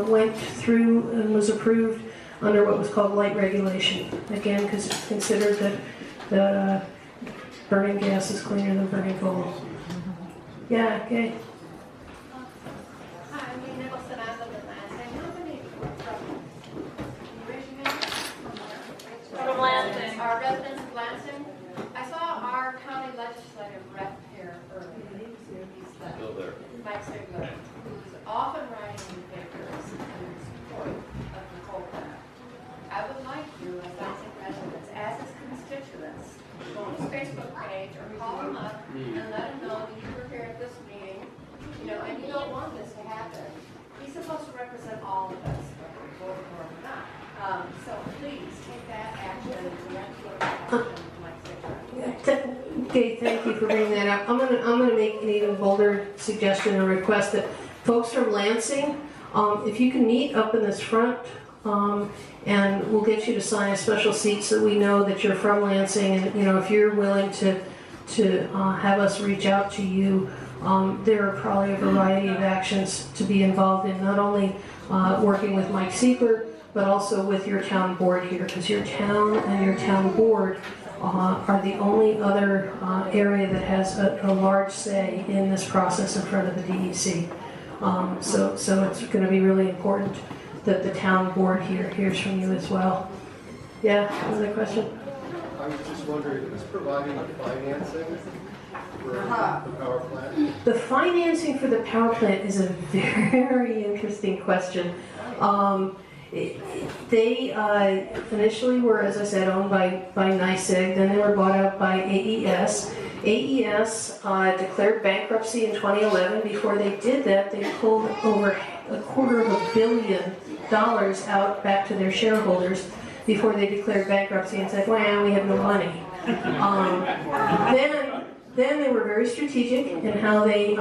went through and was approved under what was called light regulation. Again, because it's considered that burning gas is cleaner than burning coal. Yeah, okay. Hi, I'm Lee Nicholson. I live in Lansing. How many from Lansing? Our residents of Lansing. I saw our county legislative rep here earlier. Mike Sigler, who's often writing in papers in support of the coal plant. I would like you, as Lansing residents, as his constituents, go on his Facebook page or call him up and let him know that you were here at this meeting, and you don't want this to happen. He's supposed to represent all of us, whether we vote for him or not. So please take that action and direct your action to Mike Sigler. Okay, thank you for bringing that up. I'm gonna make an even bolder suggestion and request that folks from Lansing, if you can meet up in this front, and we'll get you to sign a special seat so we know that you're from Lansing, and if you're willing to have us reach out to you, there are probably a variety of actions to be involved in, not only working with Mike Sigler, but also with your town board here, because your town and your town board are the only other area that has a large say in this process in front of the DEC. So it's going to be really important that the town board here hears from you as well. Yeah, another question? I was just wondering, who's providing the financing for the power plant? The financing for the power plant is a very interesting question. They initially were, as I said, owned by NYSEG, then they were bought out by AES. AES declared bankruptcy in 2011. Before they did that, they pulled over $250 million out back to their shareholders before they declared bankruptcy and said, well, we have no money. Then they were very strategic in how they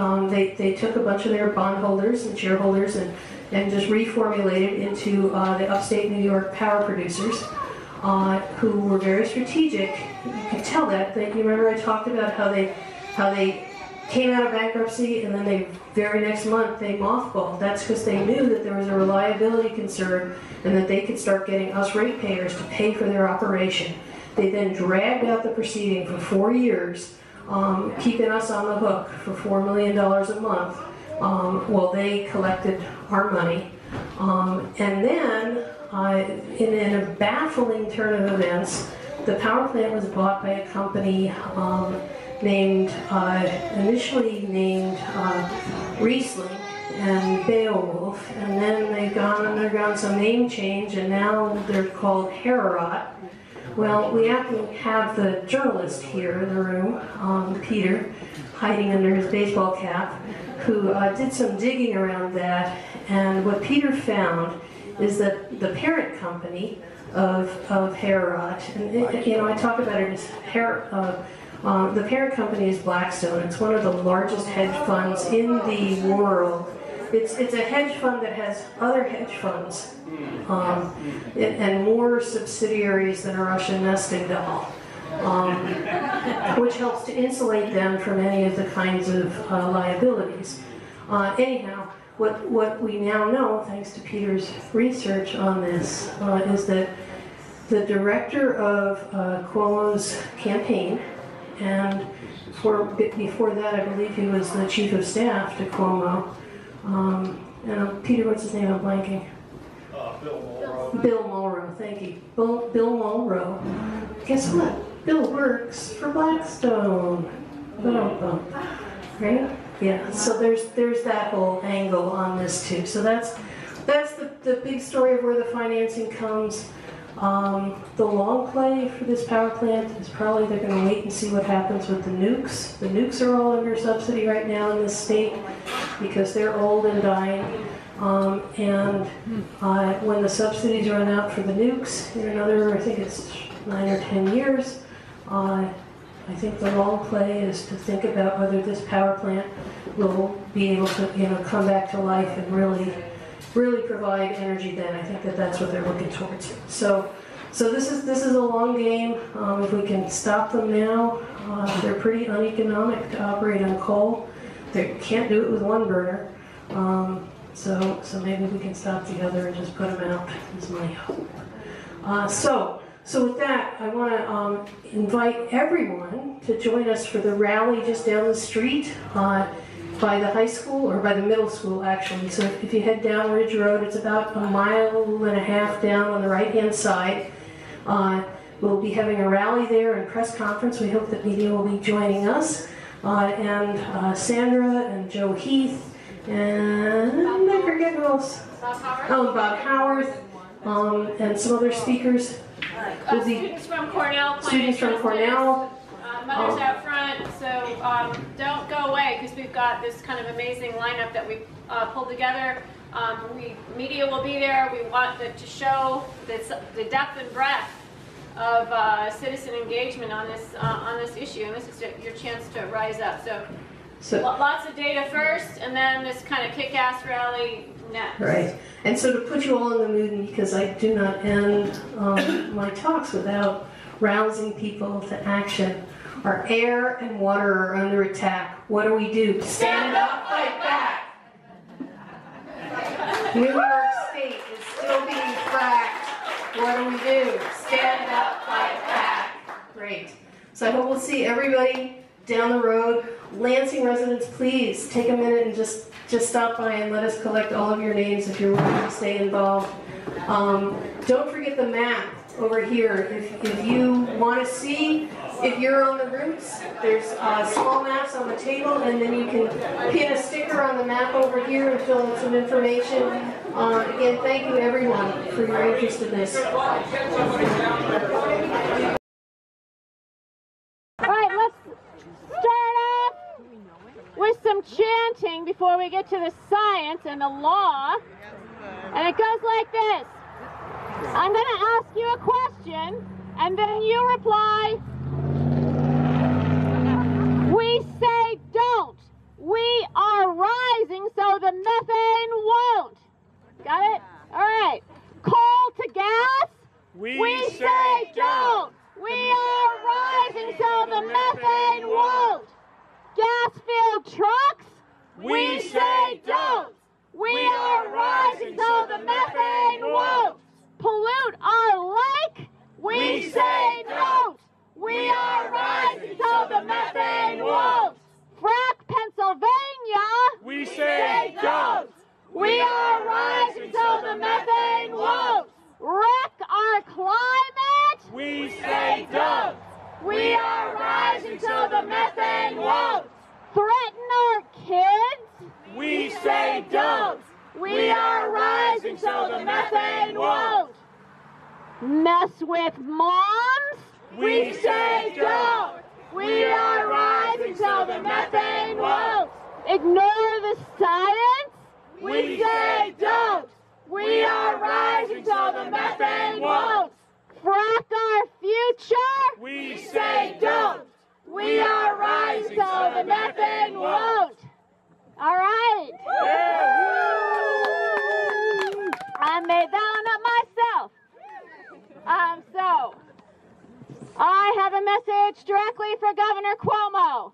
took a bunch of their bondholders and shareholders and just reformulated into the Upstate New York Power Producers, who were very strategic. You could tell that. You remember I talked about how they came out of bankruptcy, and then the very next month they mothballed. That's because they knew that there was a reliability concern and that they could start getting us ratepayers to pay for their operation. They then dragged out the proceeding for 4 years, keeping us on the hook for $4 million a month while they collected our money. And then, in a baffling turn of events, the power plant was bought by a company initially named Riesling and Beowulf, and then they've gone undergone some name change, and now they're called Hererot. Well, we actually have the journalist here in the room, Peter, hiding under his baseball cap, who did some digging around that, and what Peter found is that the parent company of Hererot, and I talk about it as the parent company is Blackstone. It's one of the largest hedge funds in the world. It's a hedge fund that has other hedge funds and more subsidiaries than a Russian nesting doll, which helps to insulate them from any of the kinds of liabilities. Anyhow, What we now know, thanks to Peter's research on this, is that the director of Cuomo's campaign, and before that I believe he was the chief of staff to Cuomo, and Peter, what's his name, I'm blanking? Bill Mulrow. Bill Mulrow, thank you. Bill Mulrow. Guess what? Bill works for Blackstone. Right? Yeah, so there's that whole angle on this too. So that's the big story of where the financing comes. The long play for this power plant is probably they're going to wait and see what happens with the nukes. The nukes are all under subsidy right now in this state because they're old and dying. And when the subsidies run out for the nukes in another, I think it's 9 or 10 years, I think the long play is to think about whether this power plant will be able to, come back to life and really provide energy. Then I think that that's what they're looking towards. So this is a long game. If we can stop them now, they're pretty uneconomic to operate on coal. They can't do it with one burner. So maybe we can stop the other and just put them out as money out. So with that, I want to invite everyone to join us for the rally just down the street by the high school, or by the middle school actually. So if you head down Ridge Road, it's about 1.5 miles down on the right-hand side. We'll be having a rally there and press conference. We hope that media will be joining us. And Sandra and Joe Heath and I forget who else. Bob Howarth and some other speakers. Students from Cornell. Students from Cornell. Mothers Out Front. So don't go away, because we've got this kind of amazing lineup that we pulled together. Media will be there. We want to show the depth and breadth of citizen engagement on this issue, and this is your chance to rise up. So lots of data first, and then this kind of kick-ass rally next. Right. And so to put you all in the mood, because I do not end my talks without rousing people to action. Our air and water are under attack. What do we do? Stand up, fight back! New York State is still being fracked. What do we do? Stand up, fight back! Great. So I hope we'll see everybody down the road. Lansing residents, please take a minute and just stop by and let us collect all of your names if you're willing to stay involved. Don't forget the map over here. If you want to see, if you're on the routes, there's small maps on the table, and then you can pin a sticker on the map over here and fill in some information. Again, thank you everyone for your interest in this. With some chanting before we get to the science and the law, and it goes like this. I'm going to ask you a question, and then you reply, we say don't. We are rising so the methane won't. Got it? All right. Coal to gas? We say don't. We are rising so the methane won't. Gas-filled trucks? We say don't! We are rising so the methane won't! Pollute our lake? We say don't! We are rising so the methane won't! Frack Pennsylvania? We say don't! We are rising so the methane won't! Wreck our climate? We say don't! We are rising so the methane won't. Threaten our kids? We say don't. We are rising so the methane won't. Mess with moms? We say don't. We are rising so the methane won't. Ignore the science? We say don't. We are rising so the methane won't. Frack our future? We say don't. We are rising so the methane won't. All right. I made that one up myself. So I have a message directly for Governor Cuomo.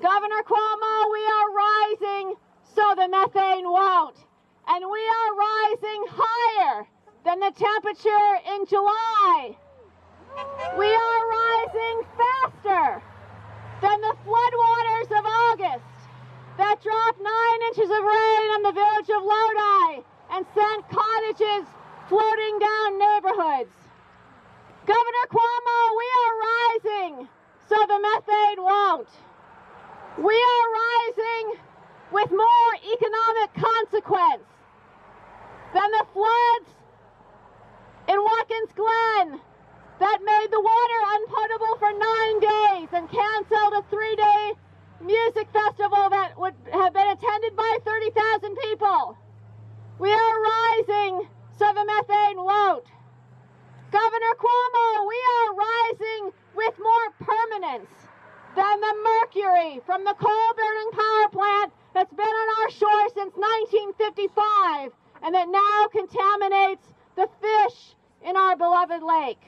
Governor Cuomo, we are rising so the methane won't. And we are rising higher than the temperature in July. We are rising faster than the floodwaters of August that dropped 9 inches of rain on the village of Lodi and sent cottages floating down neighborhoods. Governor Cuomo, we are rising so the methane won't. We are rising with more economic consequence than the floods in Watkins Glen that made the water unpotable for 9 days and canceled a 3-day music festival that would have been attended by 30,000 people. We are rising so the methane won't. Governor Cuomo, we are rising with more permanence than the mercury from the coal-burning power plant that's been on our shore since 1955 and that now contaminates the fish in our beloved lake.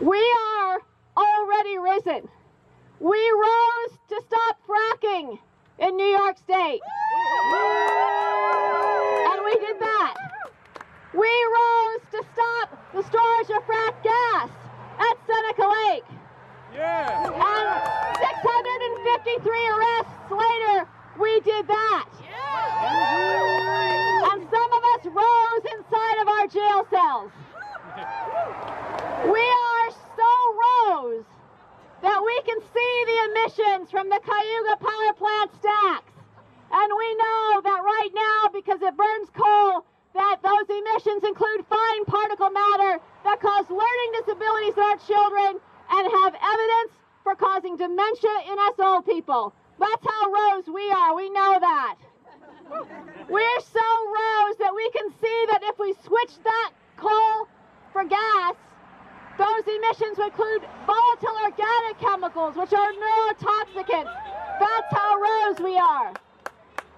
We are already risen. We rose to stop fracking in New York State. And we did that. We rose to stop the storage of fracked gas at Seneca Lake. Yeah. And 653 arrests later, we did that. Yeah. And some of us rose inside of our jail cells. We are so rose that we can see the emissions from the Cayuga Power Plant stacks. And we know that right now, because it burns coal, that those emissions include fine particle matter that cause learning disabilities in our children and have evidence for causing dementia in us old people. That's how rose we are. We know that. We're so rose that we can see that if we switch that coal for gas, those emissions include volatile organic chemicals, which are neurotoxicants. That's how rose we are.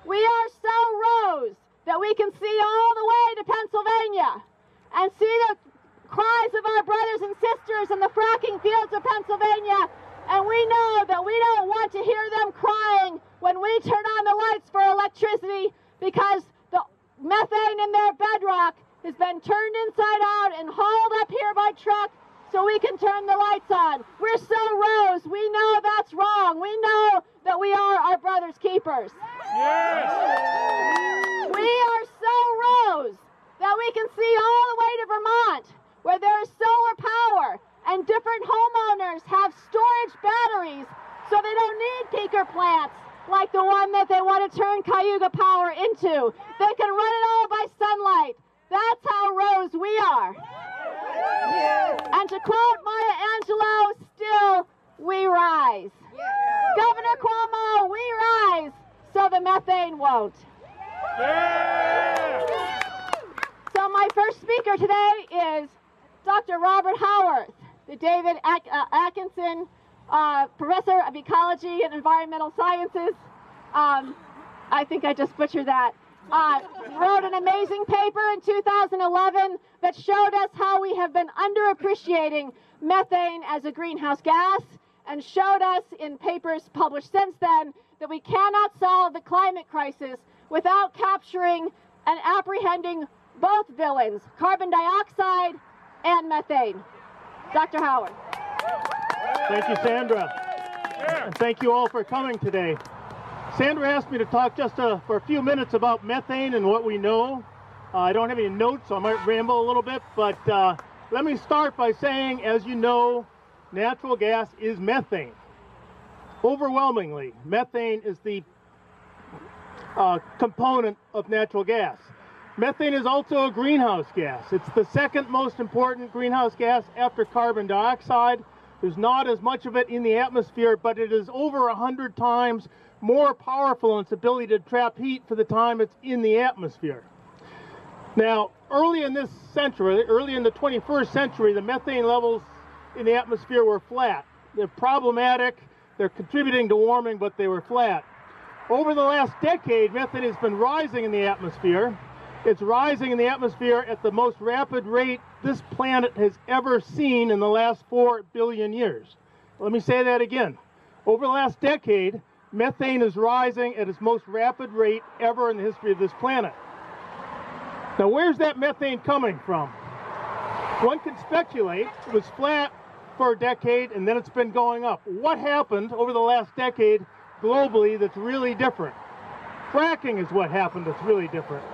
We are so rose that we can see all the way to Pennsylvania and see the cries of our brothers and sisters in the fracking fields of Pennsylvania, and we know that we don't want to hear them crying when we turn on the lights for electricity, because the methane in their bedrock has been turned inside out and hauled up here by truck so we can turn the lights on. We're so rose, we know that's wrong. We know that we are our brother's keepers. Yes. We are so rose that we can see all the way to Vermont, where there is solar power and different homeowners have storage batteries so they don't need peaker plants like the one that they want to turn Cayuga Power into. They can run it all by sunlight. That's how rose we are. And to quote Maya Angelou, still we rise. Governor Cuomo, we rise so the methane won't. Yeah. So my first speaker today is Dr. Robert Howarth, the David Atkinson Professor of Ecology and Environmental Sciences. I think I just butchered that. Wrote an amazing paper in 2011 that showed us how we have been underappreciating methane as a greenhouse gas, and showed us in papers published since then that we cannot solve the climate crisis without capturing and apprehending both villains, carbon dioxide and methane. Dr. Howard. Thank you, Sandra. And thank you all for coming today. Sandra asked me to talk just for a few minutes about methane and what we know. I don't have any notes, so I might ramble a little bit, but let me start by saying, as you know, natural gas is methane. Overwhelmingly, methane is the component of natural gas. Methane is also a greenhouse gas. It's the second most important greenhouse gas after carbon dioxide. There's not as much of it in the atmosphere, but it is over 100 times more powerful in its ability to trap heat for the time it's in the atmosphere. Now, early in this century, early in the 21st century, the methane levels in the atmosphere were flat. They're problematic, they're contributing to warming, but they were flat. Over the last decade, methane has been rising in the atmosphere. It's rising in the atmosphere at the most rapid rate this planet has ever seen in the last 4 billion years. Let me say that again. Over the last decade, methane is rising at its most rapid rate ever in the history of this planet. Now, where's that methane coming from? One can speculate. It was flat for a decade, and then it's been going up. What happened over the last decade globally that's really different? Fracking is what happened that's really different.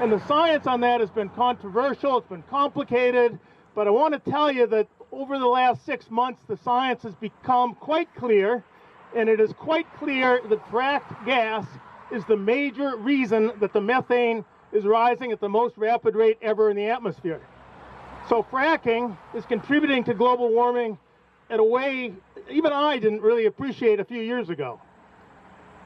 And the science on that has been controversial, it's been complicated, but I want to tell you that over the last 6 months, the science has become quite clear, and it is quite clear that fracked gas is the major reason that the methane is rising at the most rapid rate ever in the atmosphere. So fracking is contributing to global warming in a way even I didn't really appreciate a few years ago.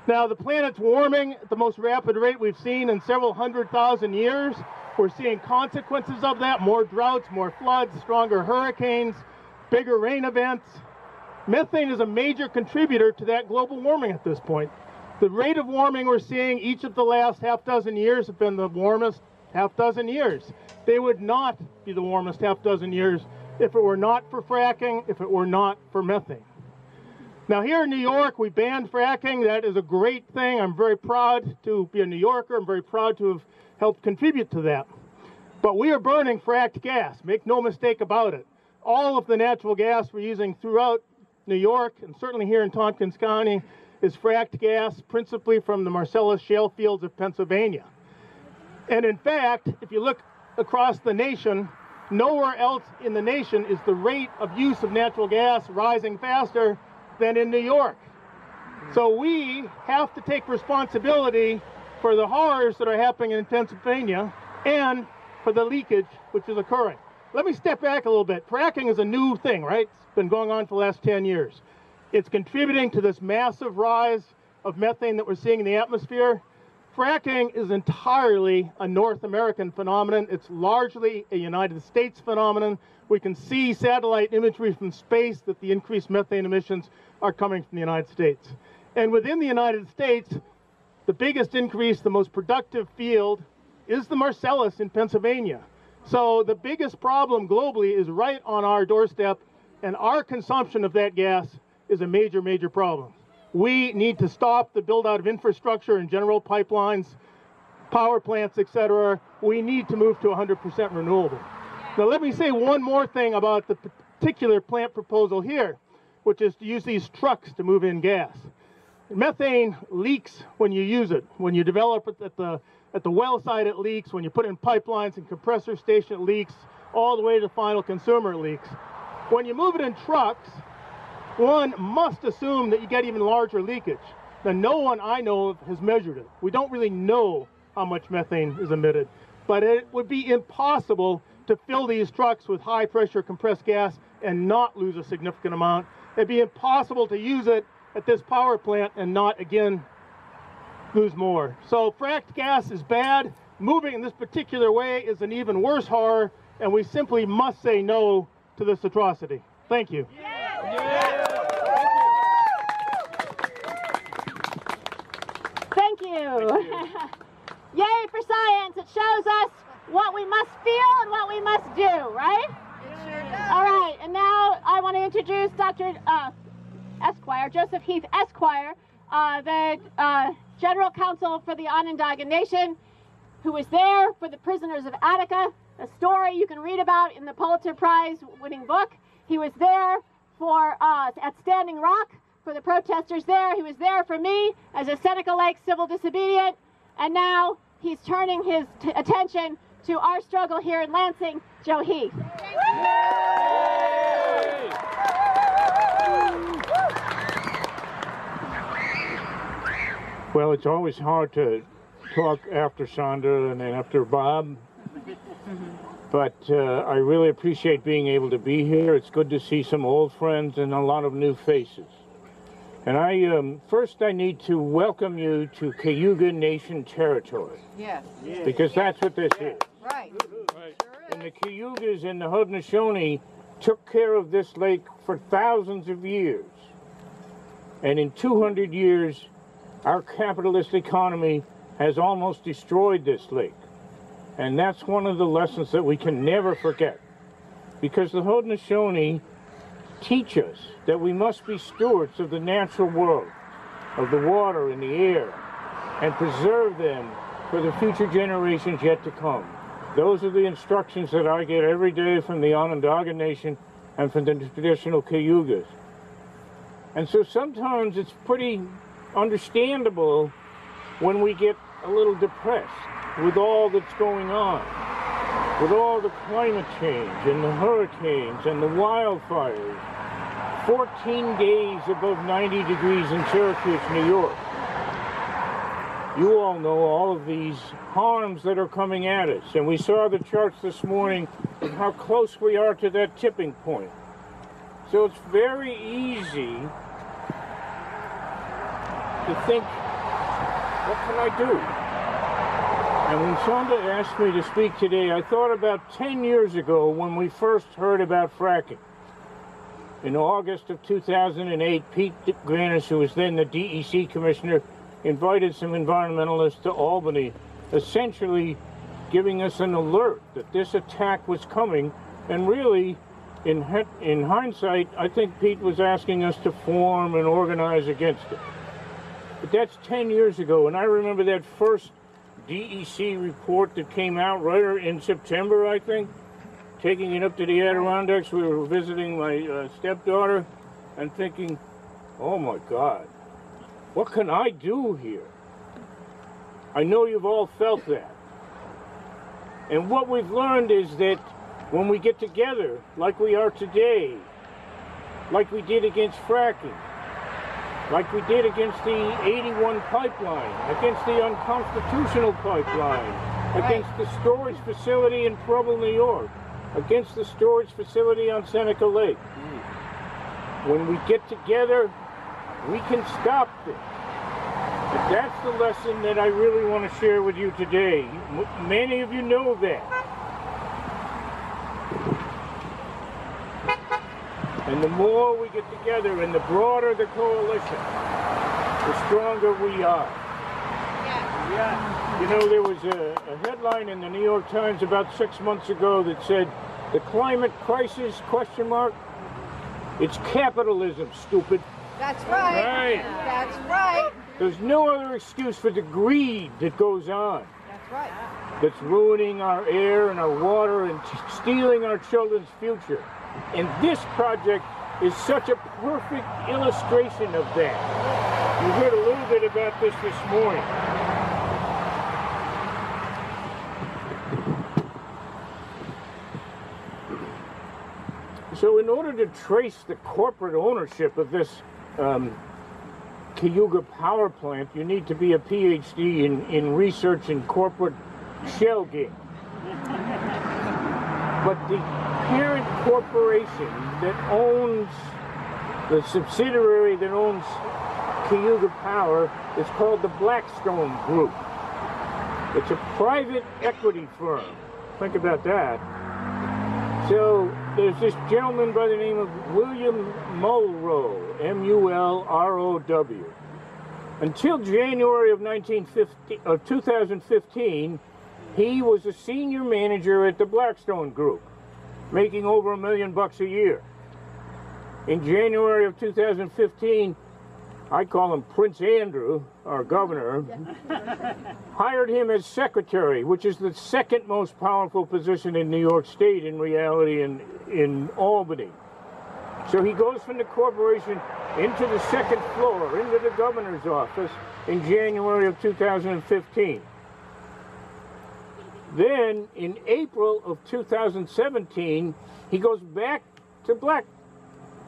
Now, the planet's warming at the most rapid rate we've seen in several 100,000 years. We're seeing consequences of that: more droughts, more floods, stronger hurricanes, bigger rain events. Methane is a major contributor to that global warming at this point. The rate of warming we're seeing each of the last half dozen years have been the warmest half dozen years. They would not be the warmest half dozen years if it were not for fracking, if it were not for methane. Now, here in New York, we banned fracking. That is a great thing. I'm very proud to be a New Yorker. I'm very proud to have helped contribute to that. But we are burning fracked gas. Make no mistake about it. All of the natural gas we're using throughout New York, and certainly here in Tompkins County, is fracked gas, principally from the Marcellus shale fields of Pennsylvania. And in fact, if you look across the nation, nowhere else in the nation is the rate of use of natural gas rising faster than in New York. So we have to take responsibility for the horrors that are happening in Pennsylvania and for the leakage which is occurring. Let me step back a little bit. Fracking is a new thing, right? It's been going on for the last 10 years. It's contributing to this massive rise of methane that we're seeing in the atmosphere. Fracking is entirely a North American phenomenon. It's largely a United States phenomenon. We can see satellite imagery from space that the increased methane emissions are coming from the United States. And within the United States, the biggest increase, the most productive field, is the Marcellus in Pennsylvania. So the biggest problem globally is right on our doorstep, and our consumption of that gas is a major, major problem. We need to stop the build-out of infrastructure in general, pipelines, power plants, etc. We need to move to 100% renewable. Now, let me say one more thing about the particular plant proposal here, which is to use these trucks to move in gas. Methane leaks when you use it. When you develop it at the well site, it leaks. When you put it in pipelines and compressor station, it leaks. All the way to the final consumer, it leaks. When you move it in trucks, one must assume that you get even larger leakage. Now, no one I know of has measured it. We don't really know how much methane is emitted, but it would be impossible to fill these trucks with high pressure compressed gas and not lose a significant amount. It'd be impossible to use it at this power plant and not again lose more. So fracked gas is bad. Moving in this particular way is an even worse horror, and we simply must say no to this atrocity. Thank you. Yeah. Thank you. Thank you. Yay for science. It shows us what we must feel and what we must do, right? It sure does. All right, and now I want to introduce Dr. Esquire, Joseph Heath Esquire, the General Counsel for the Onondaga Nation, who was there for the prisoners of Attica, a story you can read about in the Pulitzer Prize winning book. He was there for at Standing Rock for the protesters there. He was there for me as a Seneca Lake civil disobedient, and now he's turning his attention to our struggle here in Lansing, Joe Heath. Well, it's always hard to talk after Sandra and after Bob, but I really appreciate being able to be here. It's good to see some old friends and a lot of new faces. And I need to welcome you to Cayuga Nation territory. Yes. Because that's what this is. Right. And the Cayugas and the Haudenosaunee took care of this lake for thousands of years. And in 200 years, our capitalist economy has almost destroyed this lake. And that's one of the lessons that we can never forget. Because the Haudenosaunee teach us that we must be stewards of the natural world. of the water and the air, and preserve them for the future generations yet to come. Those are the instructions that I get every day from the Onondaga Nation and from the traditional Cayugas. And so sometimes it's pretty understandable when we get a little depressed with all that's going on, with all the climate change and the hurricanes and the wildfires. 14 days above 90 degrees in Syracuse, New York. You all know all of these harms that are coming at us, and we saw the charts this morning of how close we are to that tipping point. So it's very easy to think, what can I do? And when Sonda asked me to speak today, I thought about 10 years ago when we first heard about fracking. In August of 2008, Pete Grannis, who was then the DEC commissioner, invited some environmentalists to Albany, essentially giving us an alert that this attack was coming. And really, in hindsight, I think Pete was asking us to form and organize against it. But that's 10 years ago, and I remember that first DEC report that came out right in September, I think. Taking it up to the Adirondacks, we were visiting my stepdaughter and thinking, oh my God, what can I do here? I know you've all felt that. And what we've learned is that when we get together, like we are today, like we did against fracking, like we did against the 81 pipeline, against the unconstitutional pipeline, against the storage facility in Provo, New York, against the storage facility on Seneca Lake. When we get together, we can stop this. But that's the lesson that I really want to share with you today. Many of you know that. And the more we get together and the broader the coalition, the stronger we are. Yeah. You know, there was a headline in the New York Times about 6 months ago that said, the climate crisis, question mark, it's capitalism, stupid. That's right. Right. That's right. There's no other excuse for the greed that goes on. That's right. That's ruining our air and our water and stealing our children's future. And this project is such a perfect illustration of that. You heard a little bit about this morning. So in order to trace the corporate ownership of this Cayuga Power Plant, you need to be a PhD in research in corporate shell game. But the parent corporation that owns, the subsidiary that owns Cayuga Power is called the Blackstone Group. It's a private equity firm. Think about that. So there's this gentleman by the name of William Mulrow, M-U-L-R-O-W. Until January of 2015, he was a senior manager at the Blackstone Group, making over $1 million a year. In January of 2015, I call him Prince Andrew, our governor, hired him as secretary, which is the second most powerful position in New York State, in reality, in Albany. So he goes from the corporation into the second floor, into the governor's office in January of 2015. Then, in April of 2017, he goes back to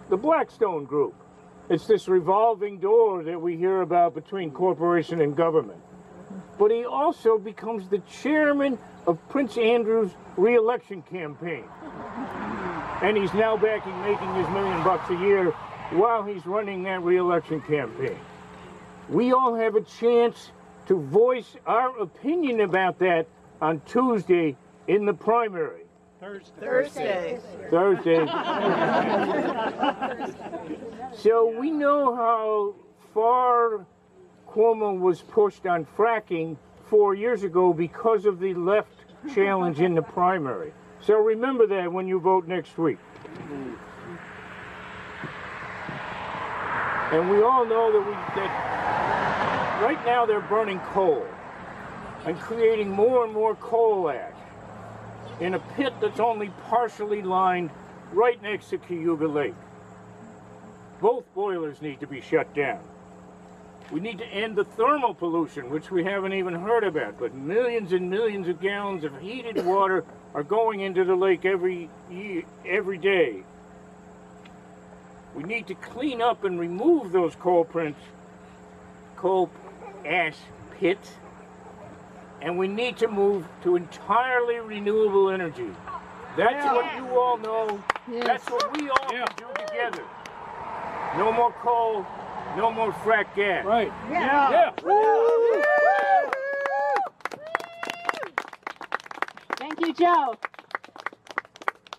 the Blackstone Group. It's this revolving door that we hear about between corporation and government. But he also becomes the chairman of Prince Andrew's re-election campaign. And he's now back in making his $1 million a year while he's running that re-election campaign. We all have a chance to voice our opinion about that on Tuesday in the primary. Thursday. So we know how far Cuomo was pushed on fracking 4 years ago because of the left challenge in the primary. So remember that when you vote next week. And we all know that right now they're burning coal and creating more and more coal ash in a pit that's only partially lined right next to Cayuga Lake. Both boilers need to be shut down. We need to end the thermal pollution, which we haven't even heard about, but millions and millions of gallons of heated water are going into the lake every day. We need to clean up and remove those coal ash pits, and we need to move to entirely renewable energy. That's what you all know. Yes. That's what we all can do together. No more coal. No more frack gas. Right. Yeah. Woo! Thank you, Joe.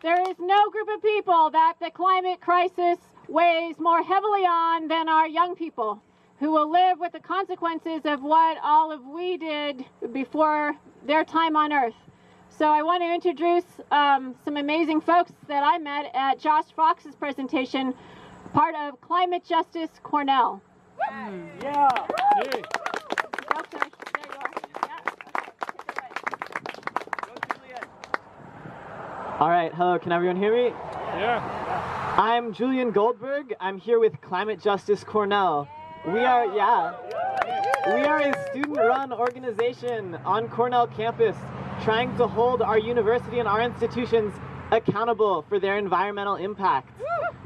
There is no group of people that the climate crisis weighs more heavily on than our young people, who will live with the consequences of what all of we did before their time on Earth. So I want to introduce some amazing folks that I met at Josh Fox's presentation, part of Climate Justice Cornell. Yeah. All right, hello, can everyone hear me? Yeah. I'm Julian Goldberg. I'm here with Climate Justice Cornell. We are a student-run organization on Cornell campus trying to hold our university and our institutions accountable for their environmental impact.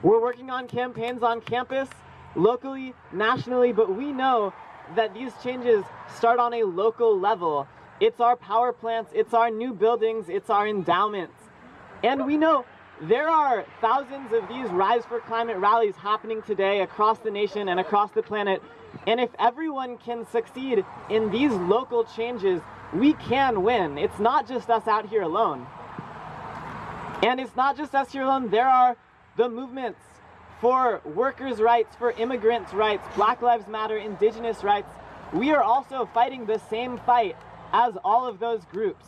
We're working on campaigns on campus, locally, nationally, but we know that these changes start on a local level. It's our power plants, it's our new buildings, it's our endowments. And we know there are thousands of these Rise for Climate rallies happening today across the nation and across the planet. And if everyone can succeed in these local changes, we can win. It's not just us out here alone. And it's not just us here alone. There are the movements for workers' rights, for immigrants' rights, Black Lives Matter, Indigenous rights. We are also fighting the same fight as all of those groups.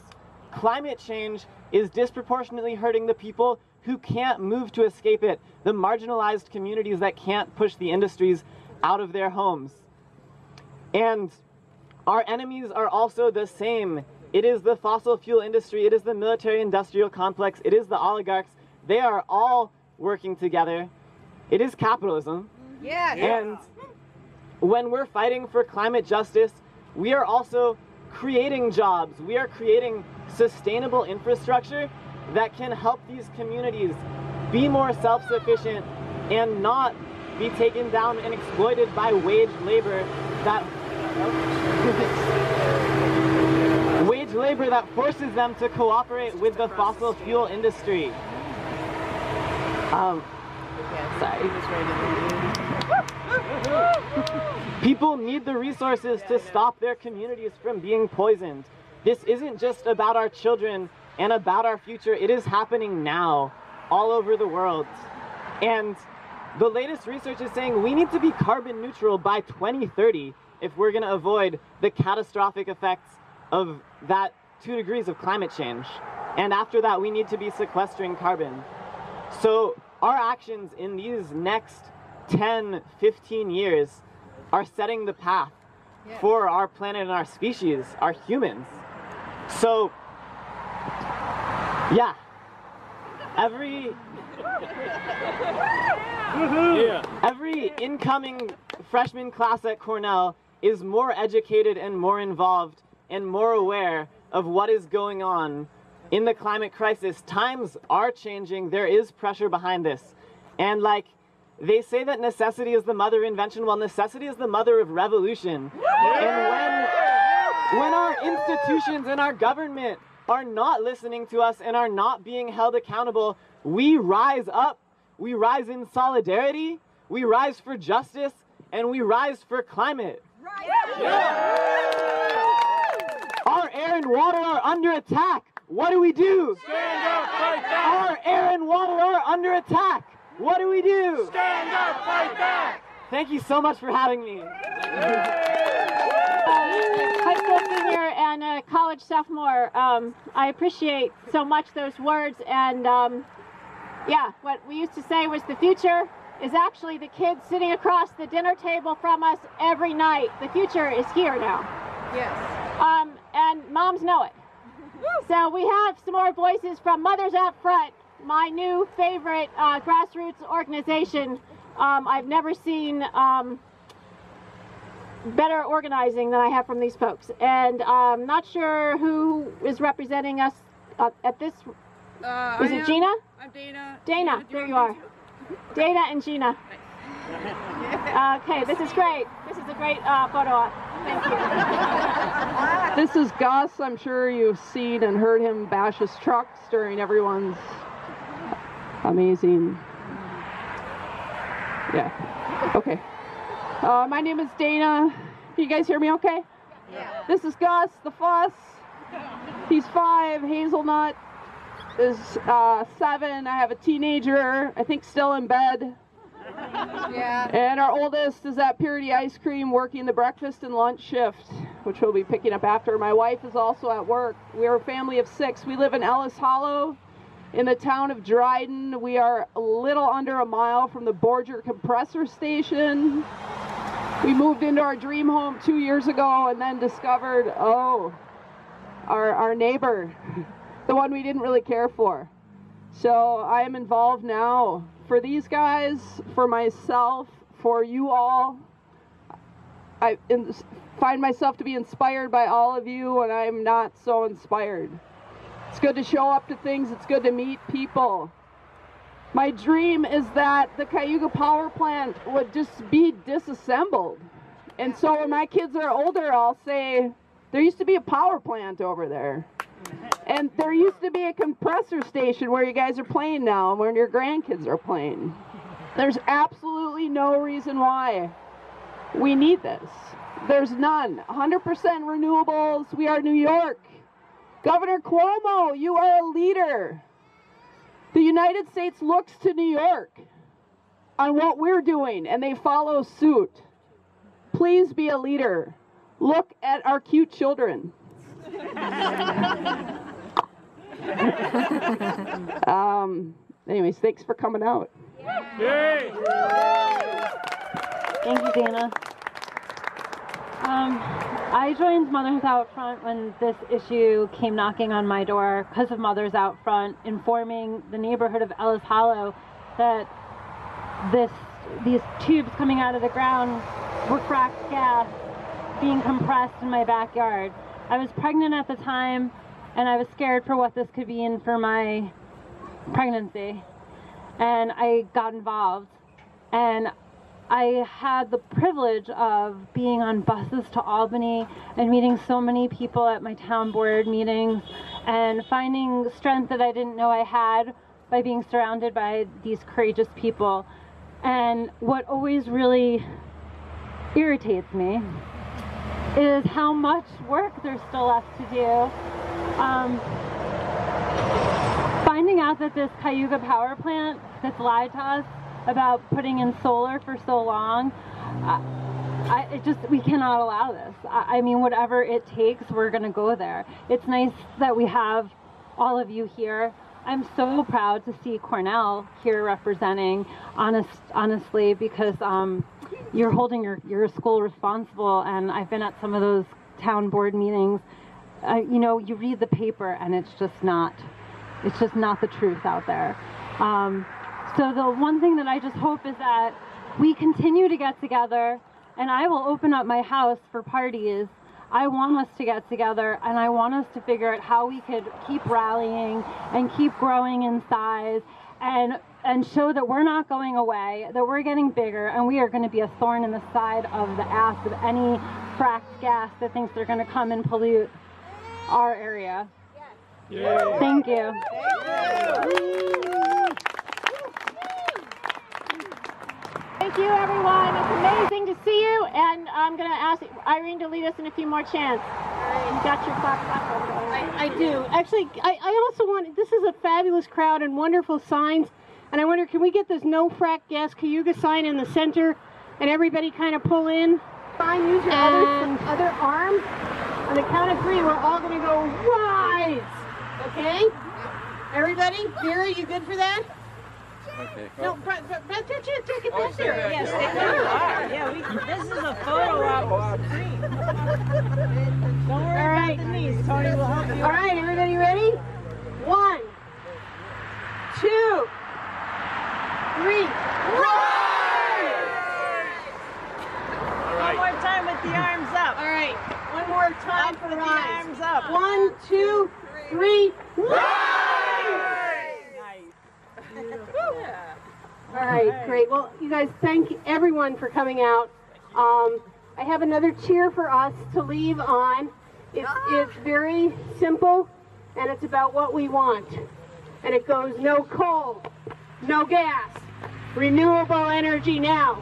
Climate change is disproportionately hurting the people who can't move to escape it, the marginalized communities that can't push the industries out of their homes. And our enemies are also the same. It is the fossil fuel industry, it is the military-industrial complex, it is the oligarchs. They are all working together. It is capitalism. Yeah. And when we're fighting for climate justice, we are also creating jobs. We are creating sustainable infrastructure that can help these communities be more self-sufficient and not be taken down and exploited by wage labor that forces them to cooperate with the fossil fuel industry. People need the resources to stop their communities from being poisoned. This isn't just about our children and about our future. It is happening now all over the world. And the latest research is saying we need to be carbon neutral by 2030 if we're going to avoid the catastrophic effects of that 2 degrees of climate change. And after that, we need to be sequestering carbon. So our actions in these next 10, 15 years are setting the path for our planet and our species, our humans. So, yeah. Every incoming freshman class at Cornell is more educated and more involved and more aware of what is going on in the climate crisis. Times are changing. There is pressure behind this. And like they say that necessity is the mother of invention. Well, necessity is the mother of revolution. And when our institutions and our government are not listening to us and are not being held accountable, we rise up. We rise in solidarity. We rise for justice. And we rise for climate. Right. Our air and water are under attack. What do we do? Stand up, fight back. Our air and water are under attack. What do we do? Stand up, fight back. Thank you so much for having me. High school senior and a college sophomore. I appreciate so much those words. And what we used to say was the future is actually the kids sitting across the dinner table from us every night. The future is here now. Yes. And moms know it. So we have some more voices from Mothers Out Front, my new favorite grassroots organization. I've never seen better organizing than I have from these folks. And I'm not sure who is representing us at this. Is it Gina? I'm Dana. Dana, there you are. Dana and Gina. Okay, this is great. This is a great photo op. Thank you. This is Gus. I'm sure you've seen and heard him bash his trucks during everyone's amazing. Yeah. Okay. My name is Dana. Can you guys hear me okay? Yeah. This is Gus, the fuss. He's 5. Hazelnut is 7. I have a teenager, I think still in bed. Yeah. And our oldest is at Purity Ice Cream working the breakfast and lunch shift, which we'll be picking up after. My wife is also at work. We are a family of 6. We live in Ellis Hollow in the town of Dryden. We are a little under a mile from the Borger compressor station. We moved into our dream home 2 years ago and then discovered, oh, our neighbor, the one we didn't really care for. So I am involved now for these guys, for myself, for you all. I find myself to be inspired by all of you, and I'm not so inspired. It's good to show up to things. It's good to meet people. My dream is that the Cayuga Power Plant would just be disassembled. And so when my kids are older, I'll say, there used to be a power plant over there. And there used to be a compressor station where you guys are playing now and where your grandkids are playing. There's absolutely no reason why we need this. There's none. 100% renewables. We are New York. Governor Cuomo, you are a leader. The United States looks to New York on what we're doing, and they follow suit. Please be a leader. Look at our cute children. Anyways, thanks for coming out. Yay. Thank you, Dana. I joined Mothers Out Front when this issue came knocking on my door because of Mothers Out Front, informing the neighborhood of Ellis Hollow that these tubes coming out of the ground were fracked gas being compressed in my backyard. I was pregnant at the time, and I was scared for what this could be in for my pregnancy. And I got involved, and I had the privilege of being on buses to Albany and meeting so many people at my town board meetings and finding strength that I didn't know I had by being surrounded by these courageous people. And what always really irritates me is how much work there's still left to do. Finding out that this Cayuga Power Plant that's lied to us about putting in solar for so long, we cannot allow this. I mean, whatever it takes, we're gonna go there. It's nice that we have all of you here. I'm so proud to see Cornell here representing, honestly, because you're holding your school responsible, and I've been at some of those town board meetings. You know, you read the paper, and it's just not the truth out there. So the one thing that I just hope is that we continue to get together, and I will open up my house for parties. I want us to get together, and I want us to figure out how we could keep rallying and keep growing in size and show that we're not going away, that we're getting bigger, and we are going to be a thorn in the side of the ass of any fracked gas that thinks they're going to come and pollute our area. Yes. Yeah. Thank you. Thank you, everyone. It's amazing to see you, and I'm going to ask Irene to lead us in a few more chants. You got your clock up over there. I do. Actually, I also want, this is a fabulous crowd and wonderful signs. And I wonder, can we get this no frack gas Cayuga sign in the center and everybody kind of pull in? Fine, use your other arm. On the count of 3, we're all going to go rise. Okay? Everybody? Vera, you good for that? Okay. No, but they can't take a picture. Yes, they can. Yeah, this is a photo op screen. Don't worry about the knees. Tony will help you. All right, everybody ready? 1, 2, 3. All right. One more time with the arms up. All right. One more time with the arms up. 1, 2, 3. All right, great. Well, you guys, thank everyone for coming out. I have another cheer for us to leave on. It's very simple, and it's about what we want. And it goes, no coal, no gas, renewable energy now.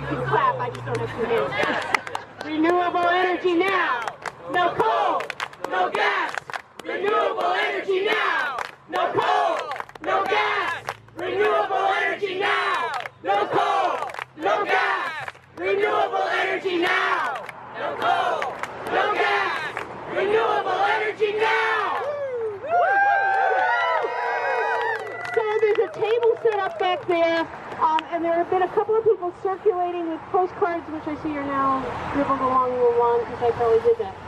You can clap, I just don't have two hands. Renewable energy now. No coal, no gas, renewable energy now. No coal, no gas. Renewable energy now! No coal! No gas! Renewable energy now! No coal! No gas! Renewable energy now! So there's a table set up back there, and there have been a couple of people circulating with postcards, which I see are now dribbled along the lawn because I probably did that.